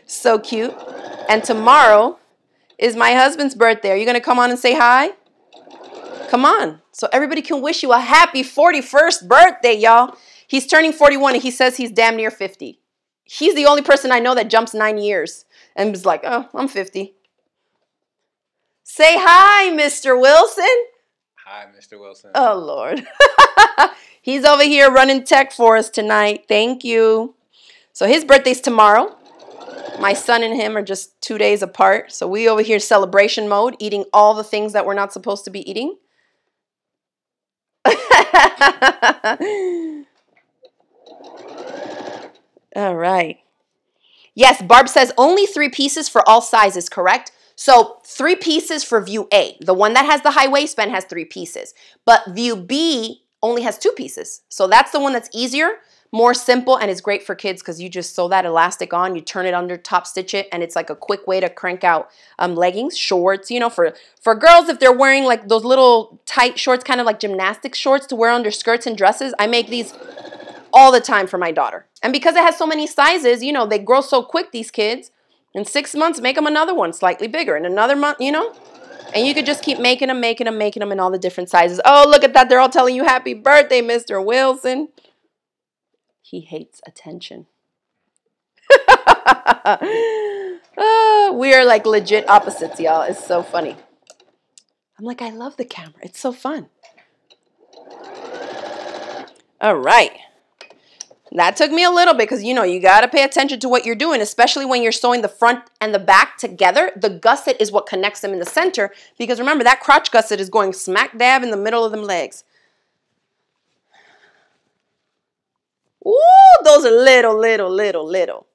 So cute. And tomorrow is my husband's birthday. Are you going to come on and say hi? Come on. So everybody can wish you a happy forty-first birthday, y'all. He's turning forty-one and he says he's damn near fifty. He's the only person I know that jumps nine years and is like, oh, I'm fifty. Say hi, Mister Wilson. Hi, Mister Wilson. Oh, Lord. He's over here running tech for us tonight. Thank you. So his birthday's tomorrow. My son and him are just two days apart. So we over here celebration mode, eating all the things that we're not supposed to be eating. All right. Yes, Barb says only three pieces for all sizes, correct? So three pieces for view A. The one that has the high waistband has three pieces. But view B only has two pieces. So that's the one that's easier, more simple, and it's great for kids because you just sew that elastic on, you turn it under, top stitch it, and it's like a quick way to crank out um, leggings, shorts, you know, for, for girls if they're wearing like those little tight shorts, kind of like gymnastic shorts to wear under skirts and dresses. I make these all the time for my daughter. And because it has so many sizes, you know, they grow so quick, these kids. In six months, make them another one slightly bigger. In another month, you know, and you could just keep making them, making them, making them in all the different sizes. Oh, look at that. They're all telling you happy birthday, Mister Wilson. He hates attention. Uh, we are like legit opposites, y'all. It's so funny. I'm like, I love the camera. It's so fun. All right. That took me a little bit because, you know, you got to pay attention to what you're doing, especially when you're sewing the front and the back together. The gusset is what connects them in the center because, remember, that crotch gusset is going smack dab in the middle of them legs. Ooh, those are little, little, little, little.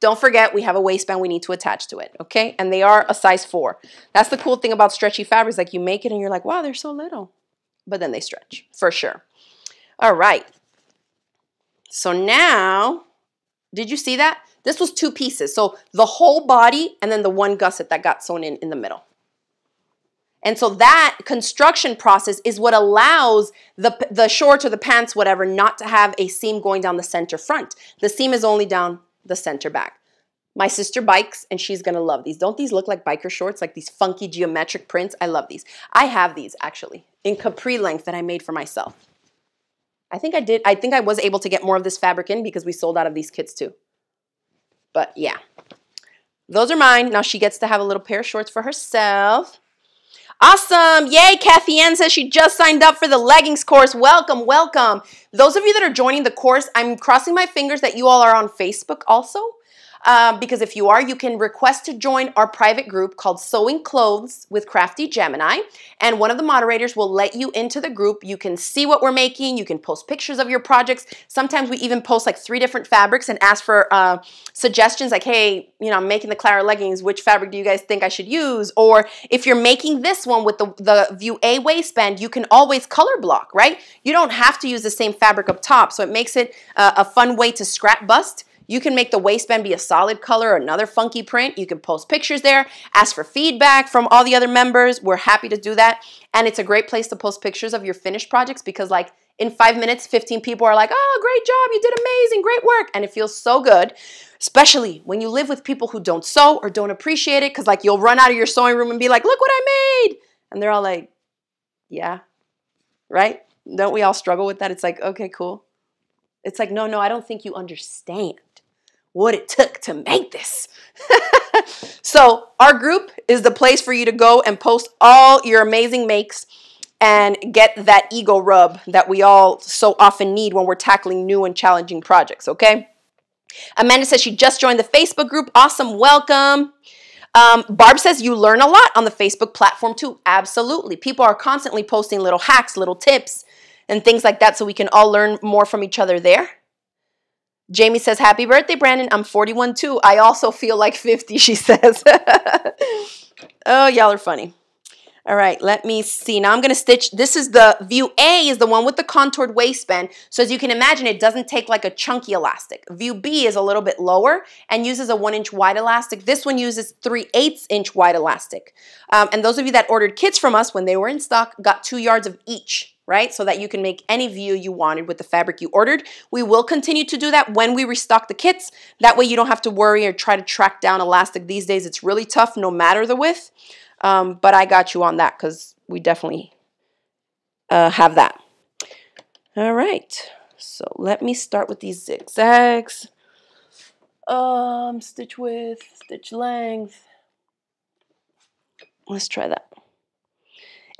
Don't forget, we have a waistband we need to attach to it, okay? And they are a size four. That's the cool thing about stretchy fabrics. Like, you make it and you're like, wow, they're so little. But then they stretch, for sure. All right. So now, did you see that? This was two pieces. So the whole body and then the one gusset that got sewn in in the middle. And so that construction process is what allows the, the shorts or the pants, whatever, not to have a seam going down the center front. The seam is only down the center back. My sister bikes and she's gonna love these. Don't these look like biker shorts, like these funky geometric prints? I love these. I have these actually in capri length that I made for myself. I think I did, I think I was able to get more of this fabric in because we sold out of these kits too. But yeah, those are mine. Now she gets to have a little pair of shorts for herself. Awesome. Yay, Kathy Ann says she just signed up for the leggings course. Welcome, welcome. Those of you that are joining the course, I'm crossing my fingers that you all are on Facebook also. Um, because if you are, you can request to join our private group called Sewing Clothes with Crafty Gemini. And one of the moderators will let you into the group. You can see what we're making. You can post pictures of your projects. Sometimes we even post like three different fabrics and ask for uh, suggestions like, hey, you know, I'm making the Clara leggings. Which fabric do you guys think I should use? Or if you're making this one with the, the View A waistband, you can always color block, right? You don't have to use the same fabric up top. So it makes it uh, a fun way to scrap bust. You can make the waistband be a solid color or another funky print. You can post pictures there, ask for feedback from all the other members. We're happy to do that. And it's a great place to post pictures of your finished projects because like in five minutes, fifteen people are like, oh, great job, you did amazing, great work. And it feels so good, especially when you live with people who don't sew or don't appreciate it because like you'll run out of your sewing room and be like, look what I made. And they're all like, yeah, right? Don't we all struggle with that? It's like, okay, cool. It's like, no, no, I don't think you understand what it took to make this. So our group is the place for you to go and post all your amazing makes and get that ego rub that we all so often need when we're tackling new and challenging projects, okay? Amanda says she just joined the Facebook group. Awesome, welcome. Um, Barb says you learn a lot on the Facebook platform too. Absolutely. People are constantly posting little hacks, little tips, and things like that so we can all learn more from each other there. Jamie says, happy birthday, Brandon. I'm forty-one too. I also feel like fifty, she says. Oh, y'all are funny. All right, let me see. Now I'm going to stitch. This is the View A is the one with the contoured waistband. So as you can imagine, it doesn't take like a chunky elastic. View B is a little bit lower and uses a one inch wide elastic. This one uses three-eighths inch wide elastic. Um, and those of you that ordered kits from us when they were in stock got two yards of each. Right? So that you can make any view you wanted with the fabric you ordered. We will continue to do that when we restock the kits. That way you don't have to worry or try to track down elastic these days. It's really tough no matter the width. Um, but I got you on that because we definitely uh, have that. All right. So let me start with these zigzags. Um, stitch width, stitch length. Let's try that.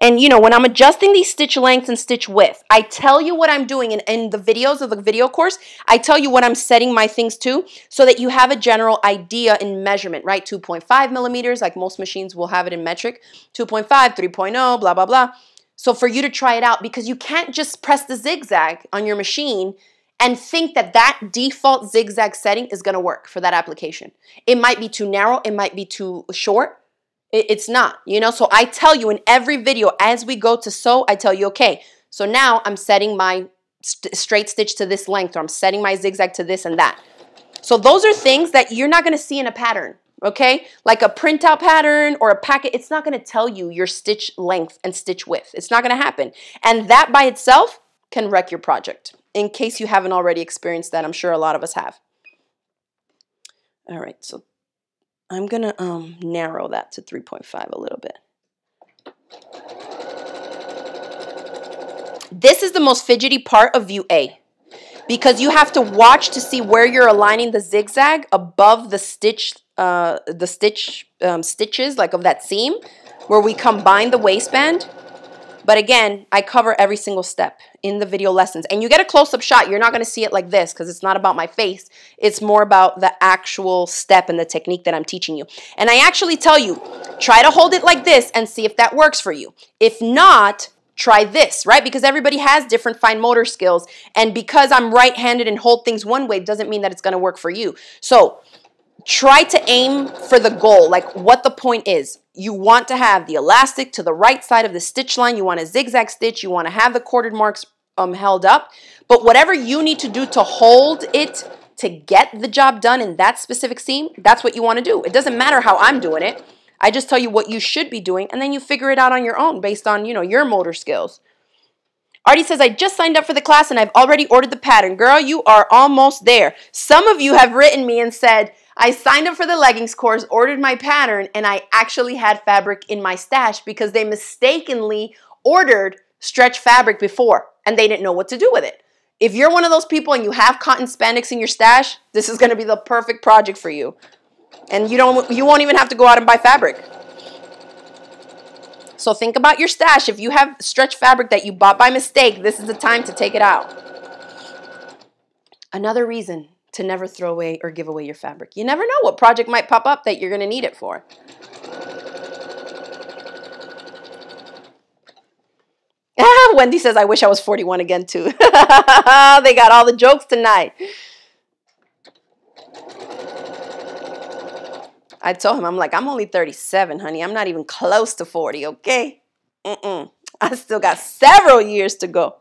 And, you know, when I'm adjusting these stitch lengths and stitch width, I tell you what I'm doing in, in the videos of the video course. I tell you what I'm setting my things to so that you have a general idea in measurement, right? two point five millimeters, like most machines will have it in metric, two point five, three point oh, blah, blah, blah. So for you to try it out because you can't just press the zigzag on your machine and think that that default zigzag setting is going to work for that application. It might be too narrow. It might be too short. It's not, you know, so I tell you in every video as we go to sew, I tell you, okay, so now I'm setting my st straight stitch to this length or I'm setting my zigzag to this and that. So those are things that you're not going to see in a pattern, okay? Like a printout pattern or a packet, it's not going to tell you your stitch length and stitch width. It's not going to happen. And that by itself can wreck your project in case you haven't already experienced that. I'm sure a lot of us have. All right, so I'm going to um, narrow that to three point five a little bit. This is the most fidgety part of View A because you have to watch to see where you're aligning the zigzag above the stitch, uh, the stitch um, stitches like of that seam where we combine the waistband. But again, I cover every single step in the video lessons. And you get a close-up shot. You're not going to see it like this because it's not about my face. It's more about the actual step and the technique that I'm teaching you. And I actually tell you, try to hold it like this and see if that works for you. If not, try this, right? Because everybody has different fine motor skills. And because I'm right-handed and hold things one way doesn't mean that it's going to work for you. So try to aim for the goal, like what the point is. You want to have the elastic to the right side of the stitch line. You want a zigzag stitch. You want to have the quartered marks um, held up. But whatever you need to do to hold it to get the job done in that specific seam, that's what you want to do. It doesn't matter how I'm doing it. I just tell you what you should be doing, and then you figure it out on your own based on, you know, your motor skills. Artie says, I just signed up for the class, and I've already ordered the pattern. Girl, you are almost there. Some of you have written me and said, I signed up for the leggings course, ordered my pattern, and I actually had fabric in my stash because they mistakenly ordered stretch fabric before and they didn't know what to do with it. If you're one of those people and you have cotton spandex in your stash, this is going to be the perfect project for you. And you don't, you won't even have to go out and buy fabric. So think about your stash. If you have stretch fabric that you bought by mistake, this is the time to take it out. Another reason to never throw away or give away your fabric. You never know what project might pop up that you're gonna need it for. Ah, Wendy says, I wish I was forty-one again too. They got all the jokes tonight. I told him, I'm like, I'm only thirty-seven, honey. I'm not even close to forty, okay? Mm-mm. I still got several years to go.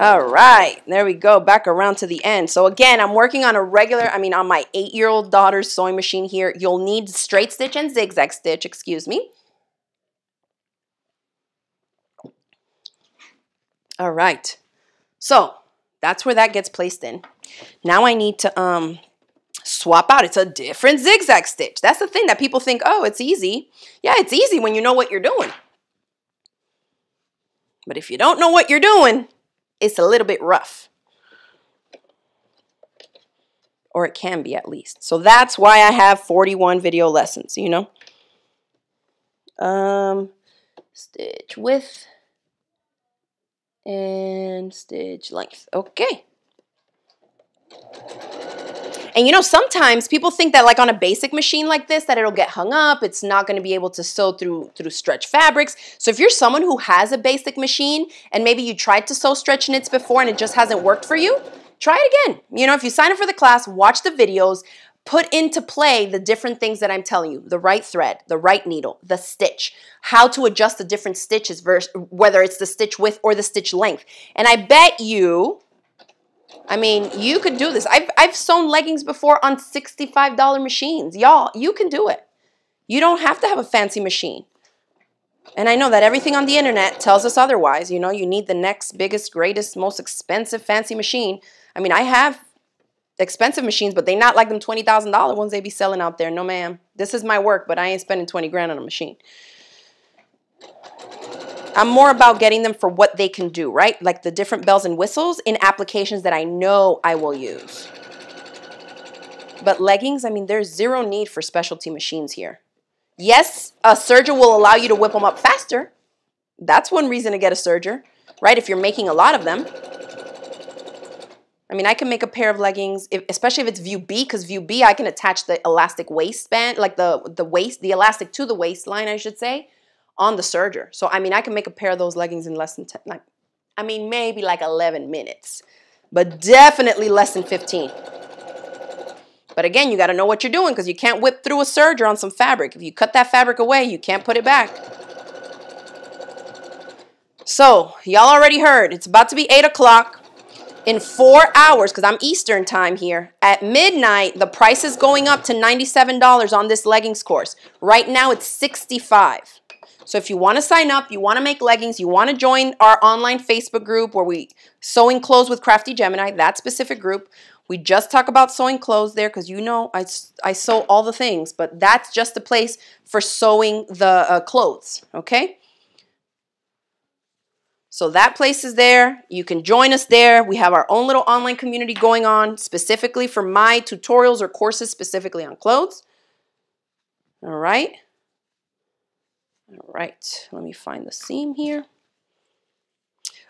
All right, there we go, back around to the end. So again, I'm working on a regular, I mean, on my eight-year-old daughter's sewing machine here. You'll need straight stitch and zigzag stitch, excuse me. All right, so that's where that gets placed in. Now I need to um, swap out. It's a different zigzag stitch. That's the thing that people think, oh, it's easy. Yeah, it's easy when you know what you're doing. But if you don't know what you're doing, it's a little bit rough, or it can be at least. So that's why I have forty-one video lessons, you know. Um, stitch width and stitch length. Okay. And you know, sometimes people think that like on a basic machine like this, that it'll get hung up. It's not going to be able to sew through through stretch fabrics. So if you're someone who has a basic machine and maybe you tried to sew stretch knits before and it just hasn't worked for you, try it again. You know, if you sign up for the class, watch the videos, put into play the different things that I'm telling you, the right thread, the right needle, the stitch, how to adjust the different stitches, versus, whether it's the stitch width or the stitch length. And I bet you, I mean, you could do this. I've, I've sewn leggings before on sixty-five dollar machines. Y'all, you can do it. You don't have to have a fancy machine. And I know that everything on the internet tells us otherwise. You know, you need the next biggest, greatest, most expensive fancy machine. I mean, I have expensive machines, but they not like them twenty thousand dollar ones they be selling out there. No, ma'am. This is my work, but I ain't spending twenty grand on a machine. I'm more about getting them for what they can do, right? Like the different bells and whistles in applications that I know I will use. But leggings, I mean, there's zero need for specialty machines here. Yes, a serger will allow you to whip them up faster. That's one reason to get a serger, right? If you're making a lot of them. I mean, I can make a pair of leggings, if, especially if it's view B, because view B, I can attach the elastic waistband, like the, the waist, the elastic to the waistline, I should say, on the serger. So, I mean, I can make a pair of those leggings in less than ten, like, I mean, maybe like eleven minutes, but definitely less than fifteen. But again, you got to know what you're doing because you can't whip through a serger on some fabric. If you cut that fabric away, you can't put it back. So, y'all already heard, it's about to be eight o'clock. In four hours, because I'm Eastern time here, at midnight, the price is going up to ninety-seven dollars on this leggings course. Right now, it's sixty-five dollars. So if you want to sign up, you want to make leggings, you want to join our online Facebook group where we sewing clothes with Crafty Gemini, that specific group. We just talk about sewing clothes there because you know I, I sew all the things, but that's just the place for sewing the uh, clothes, okay? So that place is there. You can join us there. We have our own little online community going on specifically for my tutorials or courses specifically on clothes. All right. All right. Let me find the seam here.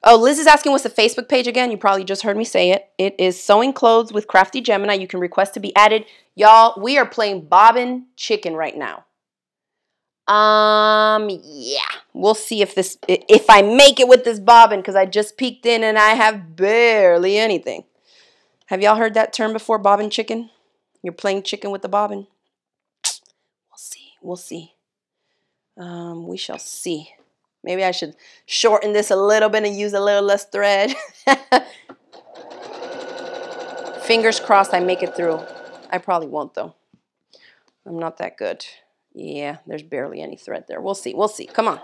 Oh, Liz is asking what's the Facebook page again. You probably just heard me say it. It is Sewing Clothes with Crafty Gemini. You can request to be added. Y'all, we are playing bobbin chicken right now. Um, yeah, we'll see if this, if I make it with this bobbin, because I just peeked in and I have barely anything. Have y'all heard that term before, bobbin chicken? You're playing chicken with the bobbin. We'll see. We'll see. Um, we shall see. Maybe I should shorten this a little bit and use a little less thread. Fingers crossed I make it through. I probably won't though. I'm not that good. Yeah, there's barely any thread there. We'll see. We'll see. Come on.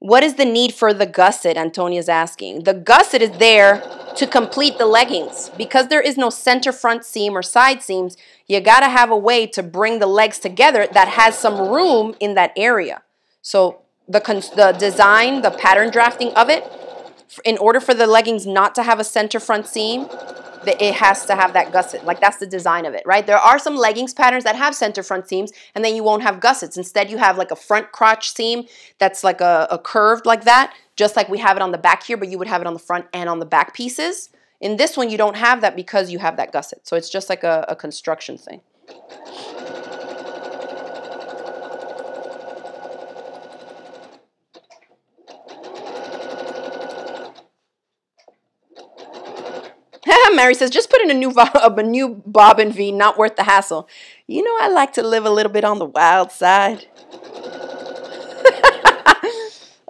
What is the need for the gusset? Antonia's asking. The gusset is there to complete the leggings. Because there is no center front seam or side seams, you got to have a way to bring the legs together that has some room in that area. So the, the design, the pattern drafting of it, in order for the leggings not to have a center front seam, it has to have that gusset. Like, that's the design of it, right? There are some leggings patterns that have center front seams, and then you won't have gussets. Instead, you have like a front crotch seam that's like a, a curved like that, just like we have it on the back here, but you would have it on the front and on the back pieces. In this one, you don't have that because you have that gusset. So it's just like a, a construction thing. Mary says, just put in a new, a new bobbin V, not worth the hassle. You know, I like to live a little bit on the wild side. uh,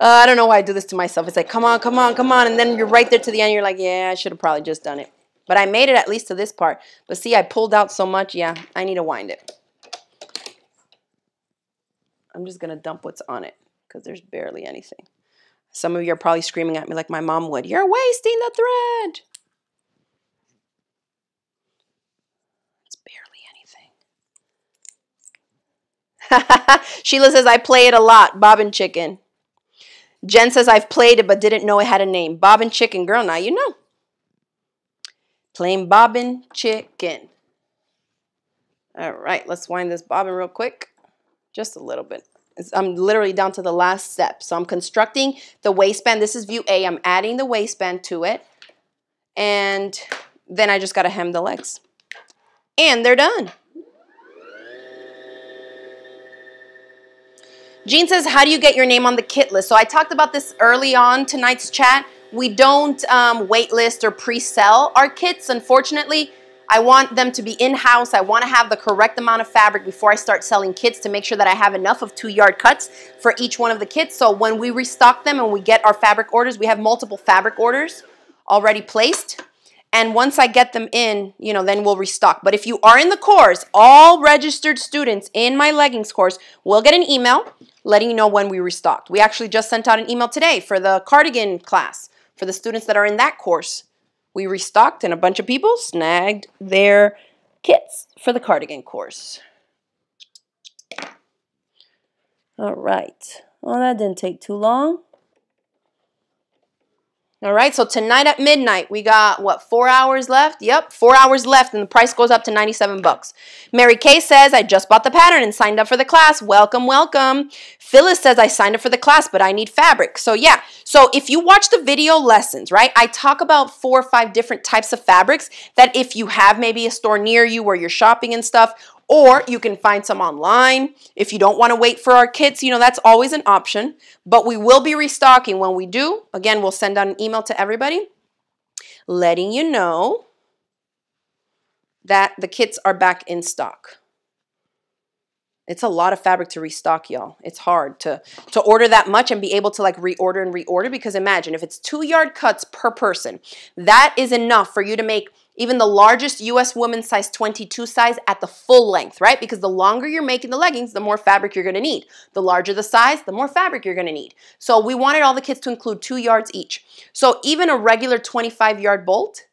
I don't know why I do this to myself. It's like, come on, come on, come on. And then you're right there to the end. You're like, yeah, I should have probably just done it. But I made it at least to this part. But see, I pulled out so much. Yeah, I need to wind it. I'm just going to dump what's on it because there's barely anything. Some of you are probably screaming at me like my mom would. You're wasting the thread. Sheila says, I play it a lot, bobbin chicken. Jen says, I've played it but didn't know it had a name. Bobbin chicken, girl, now you know. Plain bobbin chicken. All right, let's wind this bobbin real quick. Just a little bit. I'm literally down to the last step. So I'm constructing the waistband. This is view A. I'm adding the waistband to it. And then I just got to hem the legs. And they're done. Jean says, how do you get your name on the kit list? So I talked about this early on tonight's chat. We don't um, wait list or pre-sell our kits. Unfortunately, I want them to be in-house. I want to have the correct amount of fabric before I start selling kits to make sure that I have enough of two-yard cuts for each one of the kits. So when we restock them and we get our fabric orders, we have multiple fabric orders already placed. And once I get them in, you know, then we'll restock. But if you are in the course, all registered students in my leggings course will get an email letting you know when we restocked. We actually just sent out an email today for the cardigan class. For the students that are in that course, we restocked and a bunch of people snagged their kits for the cardigan course. All right. Well, that didn't take too long. All right, so tonight at midnight, we got, what, four hours left? Yep, four hours left, and the price goes up to ninety-seven bucks. Mary Kay says, I just bought the pattern and signed up for the class. Welcome, welcome. Phyllis says, I signed up for the class, but I need fabric. So, yeah, so if you watch the video lessons, right, I talk about four or five different types of fabrics that if you have maybe a store near you where you're shopping and stuff, or you can find some online. If you don't want to wait for our kits, you know, that's always an option. But we will be restocking when we do. Again, we'll send out an email to everybody letting you know that the kits are back in stock. It's a lot of fabric to restock, y'all. It's hard to, to order that much and be able to like reorder and reorder, because imagine if it's two-yard cuts per person, that is enough for you to make even the largest U S women's size twenty-two size at the full length, right? Because the longer you're making the leggings, the more fabric you're gonna need. The larger the size, the more fabric you're gonna need. So we wanted all the kits to include two yards each. So even a regular twenty-five yard bolt,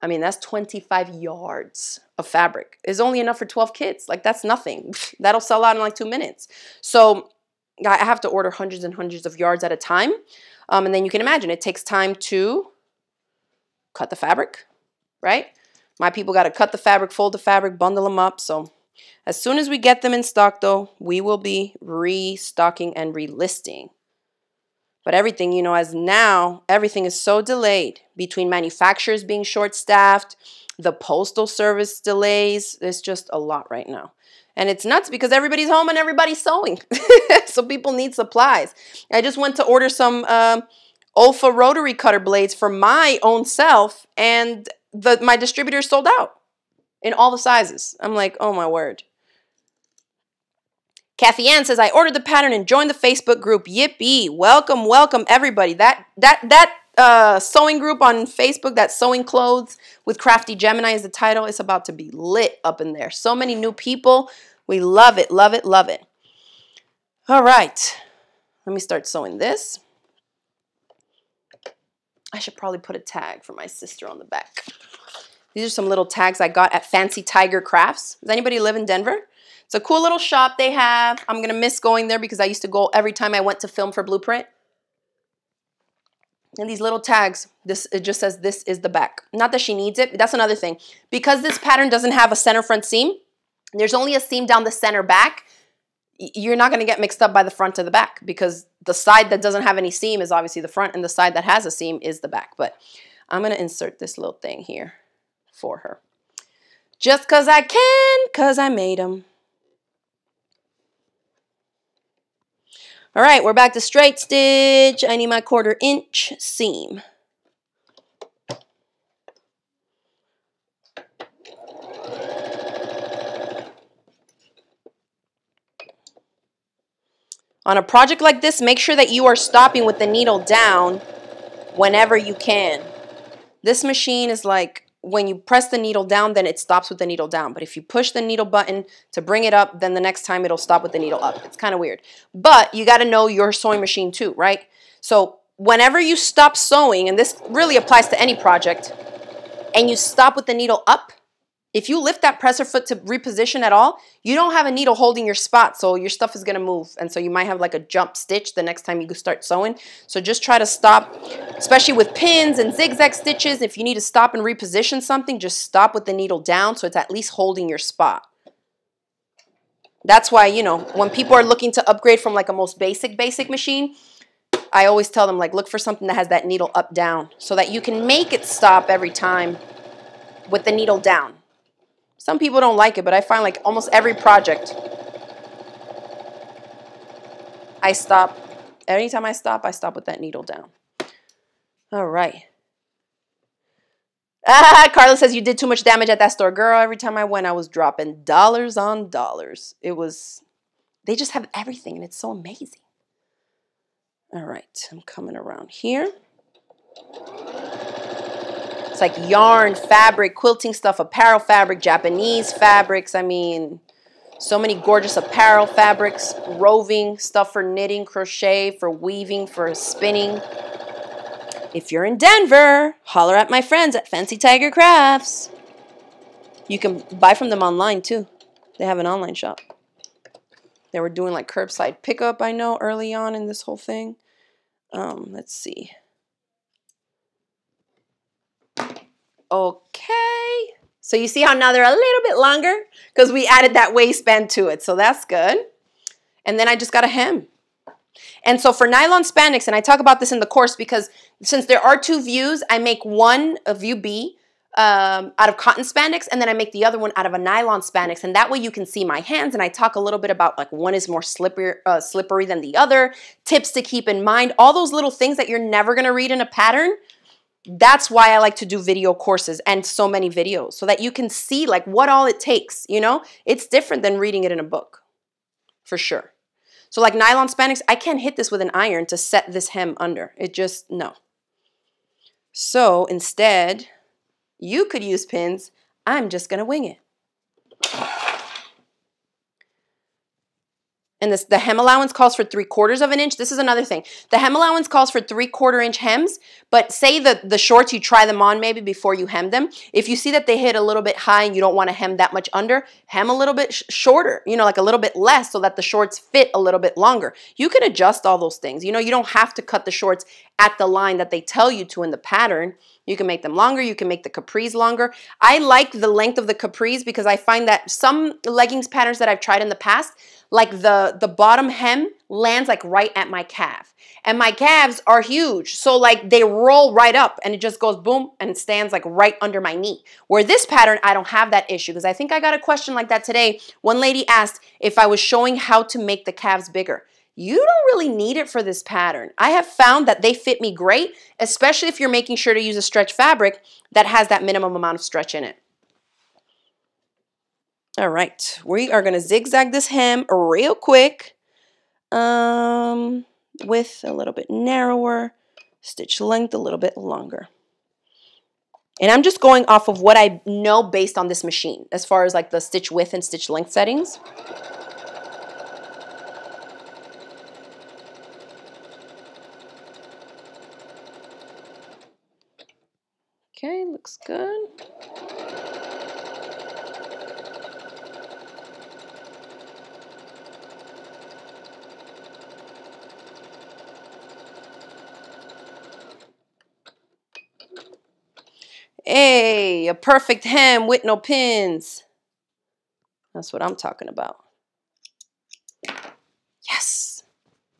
I mean, that's twenty-five yards of fabric. It's only enough for twelve kids. Like, that's nothing. That'll sell out in like two minutes. So I have to order hundreds and hundreds of yards at a time. Um, and then you can imagine it takes time to cut the fabric, right? My people got to cut the fabric, fold the fabric, bundle them up. So as soon as we get them in stock, though, we will be restocking and relisting. But everything, you know, as now, everything is so delayed between manufacturers being short-staffed, the postal service delays. There's just a lot right now. And it's nuts because everybody's home and everybody's sewing. So people need supplies. I just went to order some um, Olfa rotary cutter blades for my own self, and the, my distributor sold out in all the sizes. I'm like, oh my word. Kathy Ann says, I ordered the pattern and joined the Facebook group. Yippee. Welcome, welcome, everybody. That that that uh, sewing group on Facebook, that Sewing Clothes with Crafty Gemini is the title. It's about to be lit up in there. So many new people. We love it, love it, love it. All right. Let me start sewing this. I should probably put a tag for my sister on the back. These are some little tags I got at Fancy Tiger Crafts. Does anybody live in Denver? It's a cool little shop they have. I'm going to miss going there because I used to go every time I went to film for Blueprint. And these little tags, this, it just says this is the back. Not that she needs it. That's another thing. Because this pattern doesn't have a center front seam, there's only a seam down the center back. You're not going to get mixed up by the front or the back because the side that doesn't have any seam is obviously the front and the side that has a seam is the back. But I'm going to insert this little thing here for her. Just because I can, because I made them. All right, we're back to straight stitch. I need my quarter inch seam. On a project like this, make sure that you are stopping with the needle down whenever you can. This machine is like, when you press the needle down, then it stops with the needle down. But if you push the needle button to bring it up, then the next time it'll stop with the needle up. It's kind of weird. But you got to know your sewing machine too, right? So whenever you stop sewing, and this really applies to any project, and you stop with the needle up, if you lift that presser foot to reposition at all, you don't have a needle holding your spot, so your stuff is going to move. And so you might have like a jump stitch the next time you start sewing. So just try to stop, especially with pins and zigzag stitches. If you need to stop and reposition something, just stop with the needle down so it's at least holding your spot. That's why, you know, when people are looking to upgrade from like a most basic, basic machine, I always tell them, like, look for something that has that needle up, down, so that you can make it stop every time with the needle down. Some people don't like it, but I find like almost every project, I stop. Anytime I stop, I stop with that needle down. All right. Ah, Carla says, you did too much damage at that store. Girl, every time I went, I was dropping dollars on dollars. It was, they just have everything, and it's so amazing. All right, I'm coming around here. It's like yarn, fabric, quilting stuff, apparel fabric, Japanese fabrics. I mean, so many gorgeous apparel fabrics, roving stuff for knitting, crochet, for weaving, for spinning. If you're in Denver, holler at my friends at Fancy Tiger Crafts. You can buy from them online too. They have an online shop. They were doing like curbside pickup, I know, early on in this whole thing. Um, let's see. Okay, so you see how now they're a little bit longer because we added that waistband to it, so that's good. And then I just got a hem. And so for nylon spandex, and I talk about this in the course because since there are two views, I make one, a view B, um, out of cotton spandex, and then I make the other one out of a nylon spandex, and that way you can see my hands, and I talk a little bit about like one is more slippery, uh, slippery than the other, tips to keep in mind, all those little things that you're never going to read in a pattern. That's why I like to do video courses and so many videos so that you can see like what all it takes, you know? It's different than reading it in a book, for sure. So like nylon spandex, I can't hit this with an iron to set this hem under. It just, no. So instead, you could use pins. I'm just gonna wing it. And this, the hem allowance calls for three quarters of an inch. This is another thing. The hem allowance calls for three quarter inch hems, but say the, the shorts, you try them on maybe before you hem them. If you see that they hit a little bit high and you don't want to hem that much under, hem a little bit sh shorter, you know, like a little bit less so that the shorts fit a little bit longer. You can adjust all those things. You know, you don't have to cut the shorts at the line that they tell you to in the pattern. You can make them longer. You can make the capris longer. I like the length of the capris because I find that some leggings patterns that I've tried in the past, like the, the bottom hem lands like right at my calf. And my calves are huge. So like they roll right up and it just goes boom and it stands like right under my knee. Where this pattern, I don't have that issue because I think I got a question like that today. One lady asked if I was showing how to make the calves bigger. You don't really need it for this pattern. I have found that they fit me great, especially if you're making sure to use a stretch fabric that has that minimum amount of stretch in it. All right, we are gonna zigzag this hem real quick. Um, width a little bit narrower, stitch length a little bit longer. And I'm just going off of what I know based on this machine, as far as like the stitch width and stitch length settings. Okay, looks good. Hey, a perfect hem with no pins. That's what I'm talking about. Yes.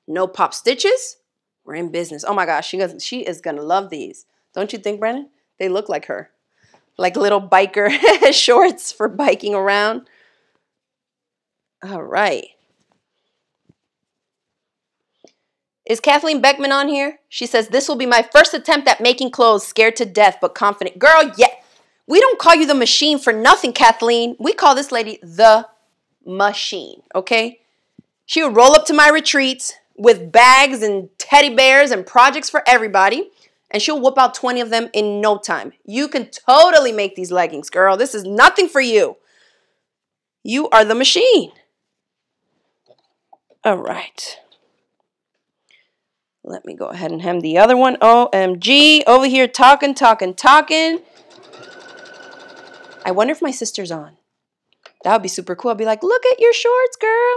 No pop stitches. We're in business. Oh my gosh, she goes, she is gonna love these. Don't you think, Brandon? They look like her, like little biker shorts for biking around. All right. Is Kathleen Beckman on here? She says, this will be my first attempt at making clothes, scared to death, but confident. Girl, yeah. We don't call you the machine for nothing, Kathleen. We call this lady the machine, okay? She would roll up to my retreats with bags and teddy bears and projects for everybody. And she'll whoop out twenty of them in no time. You can totally make these leggings, girl. This is nothing for you. You are the machine. All right. Let me go ahead and hem the other one. O M G, over here talking, talking, talking. I wonder if my sister's on. That would be super cool. I'd be like, look at your shorts, girl.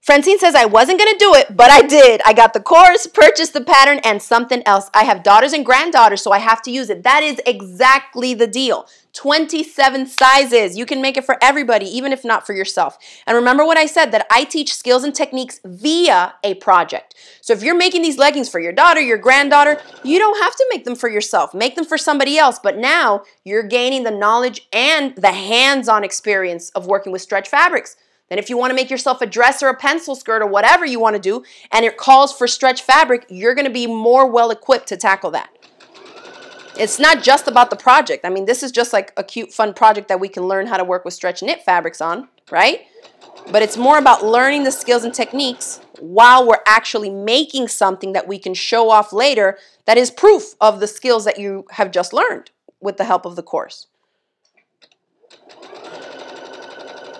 Francine says, I wasn't going to do it, but I did. I got the course, purchased the pattern, and something else. I have daughters and granddaughters, so I have to use it. That is exactly the deal. twenty-seven sizes. You can make it for everybody, even if not for yourself. And remember what I said, that I teach skills and techniques via a project. So if you're making these leggings for your daughter, your granddaughter, you don't have to make them for yourself. Make them for somebody else. But now you're gaining the knowledge and the hands-on experience of working with stretch fabrics. Then if you want to make yourself a dress or a pencil skirt or whatever you want to do, and it calls for stretch fabric, you're going to be more well-equipped to tackle that. It's not just about the project. I mean, this is just like a cute, fun project that we can learn how to work with stretch knit fabrics on, right? But it's more about learning the skills and techniques while we're actually making something that we can show off later that is proof of the skills that you have just learned with the help of the course.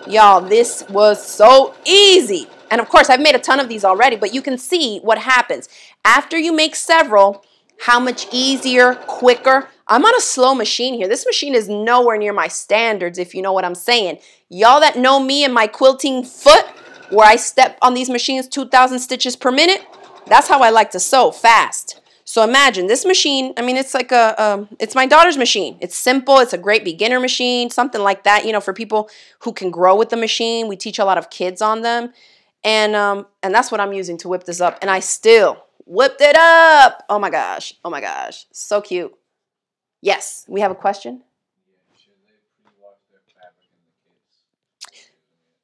Y'all, this was so easy. And of course, I've made a ton of these already, but you can see what happens. After you make several, how much easier, quicker. I'm on a slow machine here. This machine is nowhere near my standards, if you know what I'm saying. Y'all that know me and my quilting foot, where I step on these machines two thousand stitches per minute, that's how I like to sew, fast. So imagine this machine, I mean, it's like a, um, it's my daughter's machine. It's simple. It's a great beginner machine, something like that, you know, for people who can grow with the machine. We teach a lot of kids on them. And, um, and that's what I'm using to whip this up. And I still whipped it up. Oh my gosh. Oh my gosh. So cute. Yes. We have a question.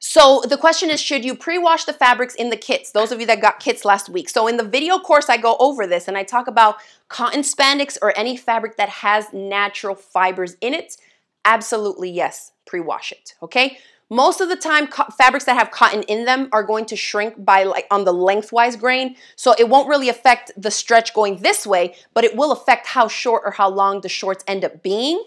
So the question is, should you pre-wash the fabrics in the kits? Those of you that got kits last week. So in the video course, I go over this and I talk about cotton spandex or any fabric that has natural fibers in it. Absolutely, yes, pre-wash it, okay? Most of the time, fabrics that have cotton in them are going to shrink by like on the lengthwise grain. So it won't really affect the stretch going this way, but it will affect how short or how long the shorts end up being.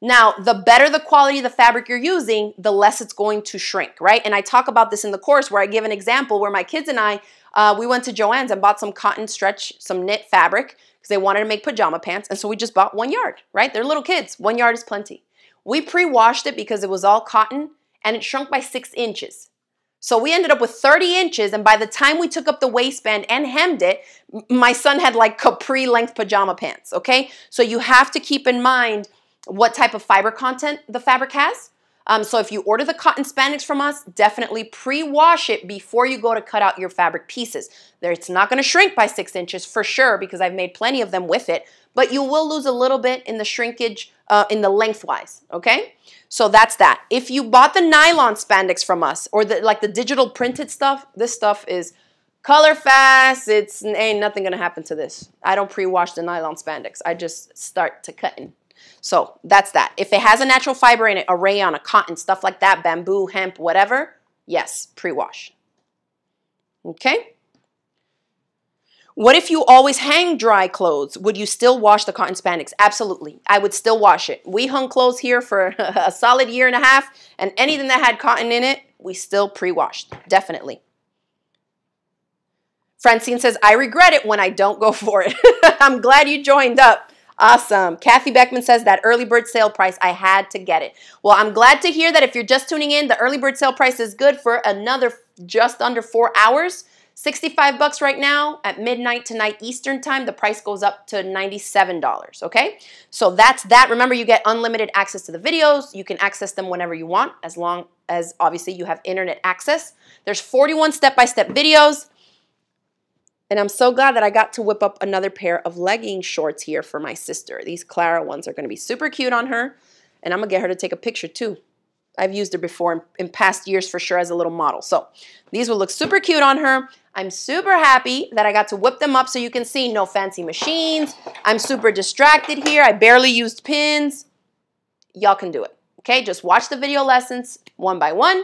Now, the better the quality of the fabric you're using, the less it's going to shrink, right? And I talk about this in the course where I give an example where my kids and I, uh, we went to Joanne's and bought some cotton stretch, some knit fabric because they wanted to make pajama pants. And so we just bought one yard, right? They're little kids. One yard is plenty. We pre-washed it because it was all cotton and it shrunk by six inches. So we ended up with thirty inches, and by the time we took up the waistband and hemmed it, my son had like capri length pajama pants, okay? So you have to keep in mind what type of fiber content the fabric has. Um, so if you order the cotton spandex from us, definitely pre-wash it before you go to cut out your fabric pieces. There, it's not gonna shrink by six inches for sure because I've made plenty of them with it, but you will lose a little bit in the shrinkage, uh, in the lengthwise, okay? So that's that. If you bought the nylon spandex from us or the, like the digital printed stuff, this stuff is color fast, it's ain't nothing gonna happen to this. I don't pre-wash the nylon spandex, I just start to cutting. So that's that. If it has a natural fiber in it, a rayon, a cotton, stuff like that, bamboo, hemp, whatever, yes, pre-wash. Okay? What if you always hang dry clothes? Would you still wash the cotton spandex? Absolutely. I would still wash it. We hung clothes here for a solid year and a half, and anything that had cotton in it, we still pre-washed. Definitely. Francine says, I regret it when I don't go for it. I'm glad you joined up. Awesome. Kathy Beckman says that early bird sale price, I had to get it. Well, I'm glad to hear that if you're just tuning in, the early bird sale price is good for another just under four hours. sixty-five bucks right now. At midnight tonight Eastern time, the price goes up to ninety-seven dollars, okay? So that's that. Remember, you get unlimited access to the videos. You can access them whenever you want, as long as obviously you have internet access. There's forty-one step-by-step videos. And I'm so glad that I got to whip up another pair of legging shorts here for my sister. These Clara ones are going to be super cute on her. And I'm going to get her to take a picture too. I've used her before in, in past years for sure as a little model. So these will look super cute on her. I'm super happy that I got to whip them up so you can see no fancy machines. I'm super distracted here. I barely used pins. Y'all can do it. Okay, just watch the video lessons one by one.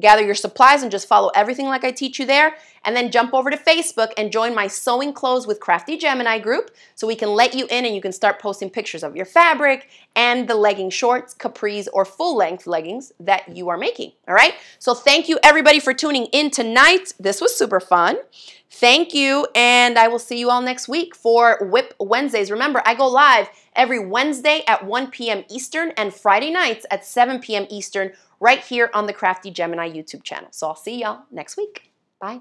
Gather your supplies and just follow everything like I teach you there. And then jump over to Facebook and join my Sewing Clothes with Crafty Gemini group so we can let you in and you can start posting pictures of your fabric and the legging shorts, capris, or full-length leggings that you are making, all right? So thank you everybody for tuning in tonight. This was super fun. Thank you, and I will see you all next week for Whip Wednesdays. Remember, I go live every Wednesday at one p m Eastern and Friday nights at seven p m Eastern right here on the Crafty Gemini YouTube channel. So I'll see y'all next week. Bye.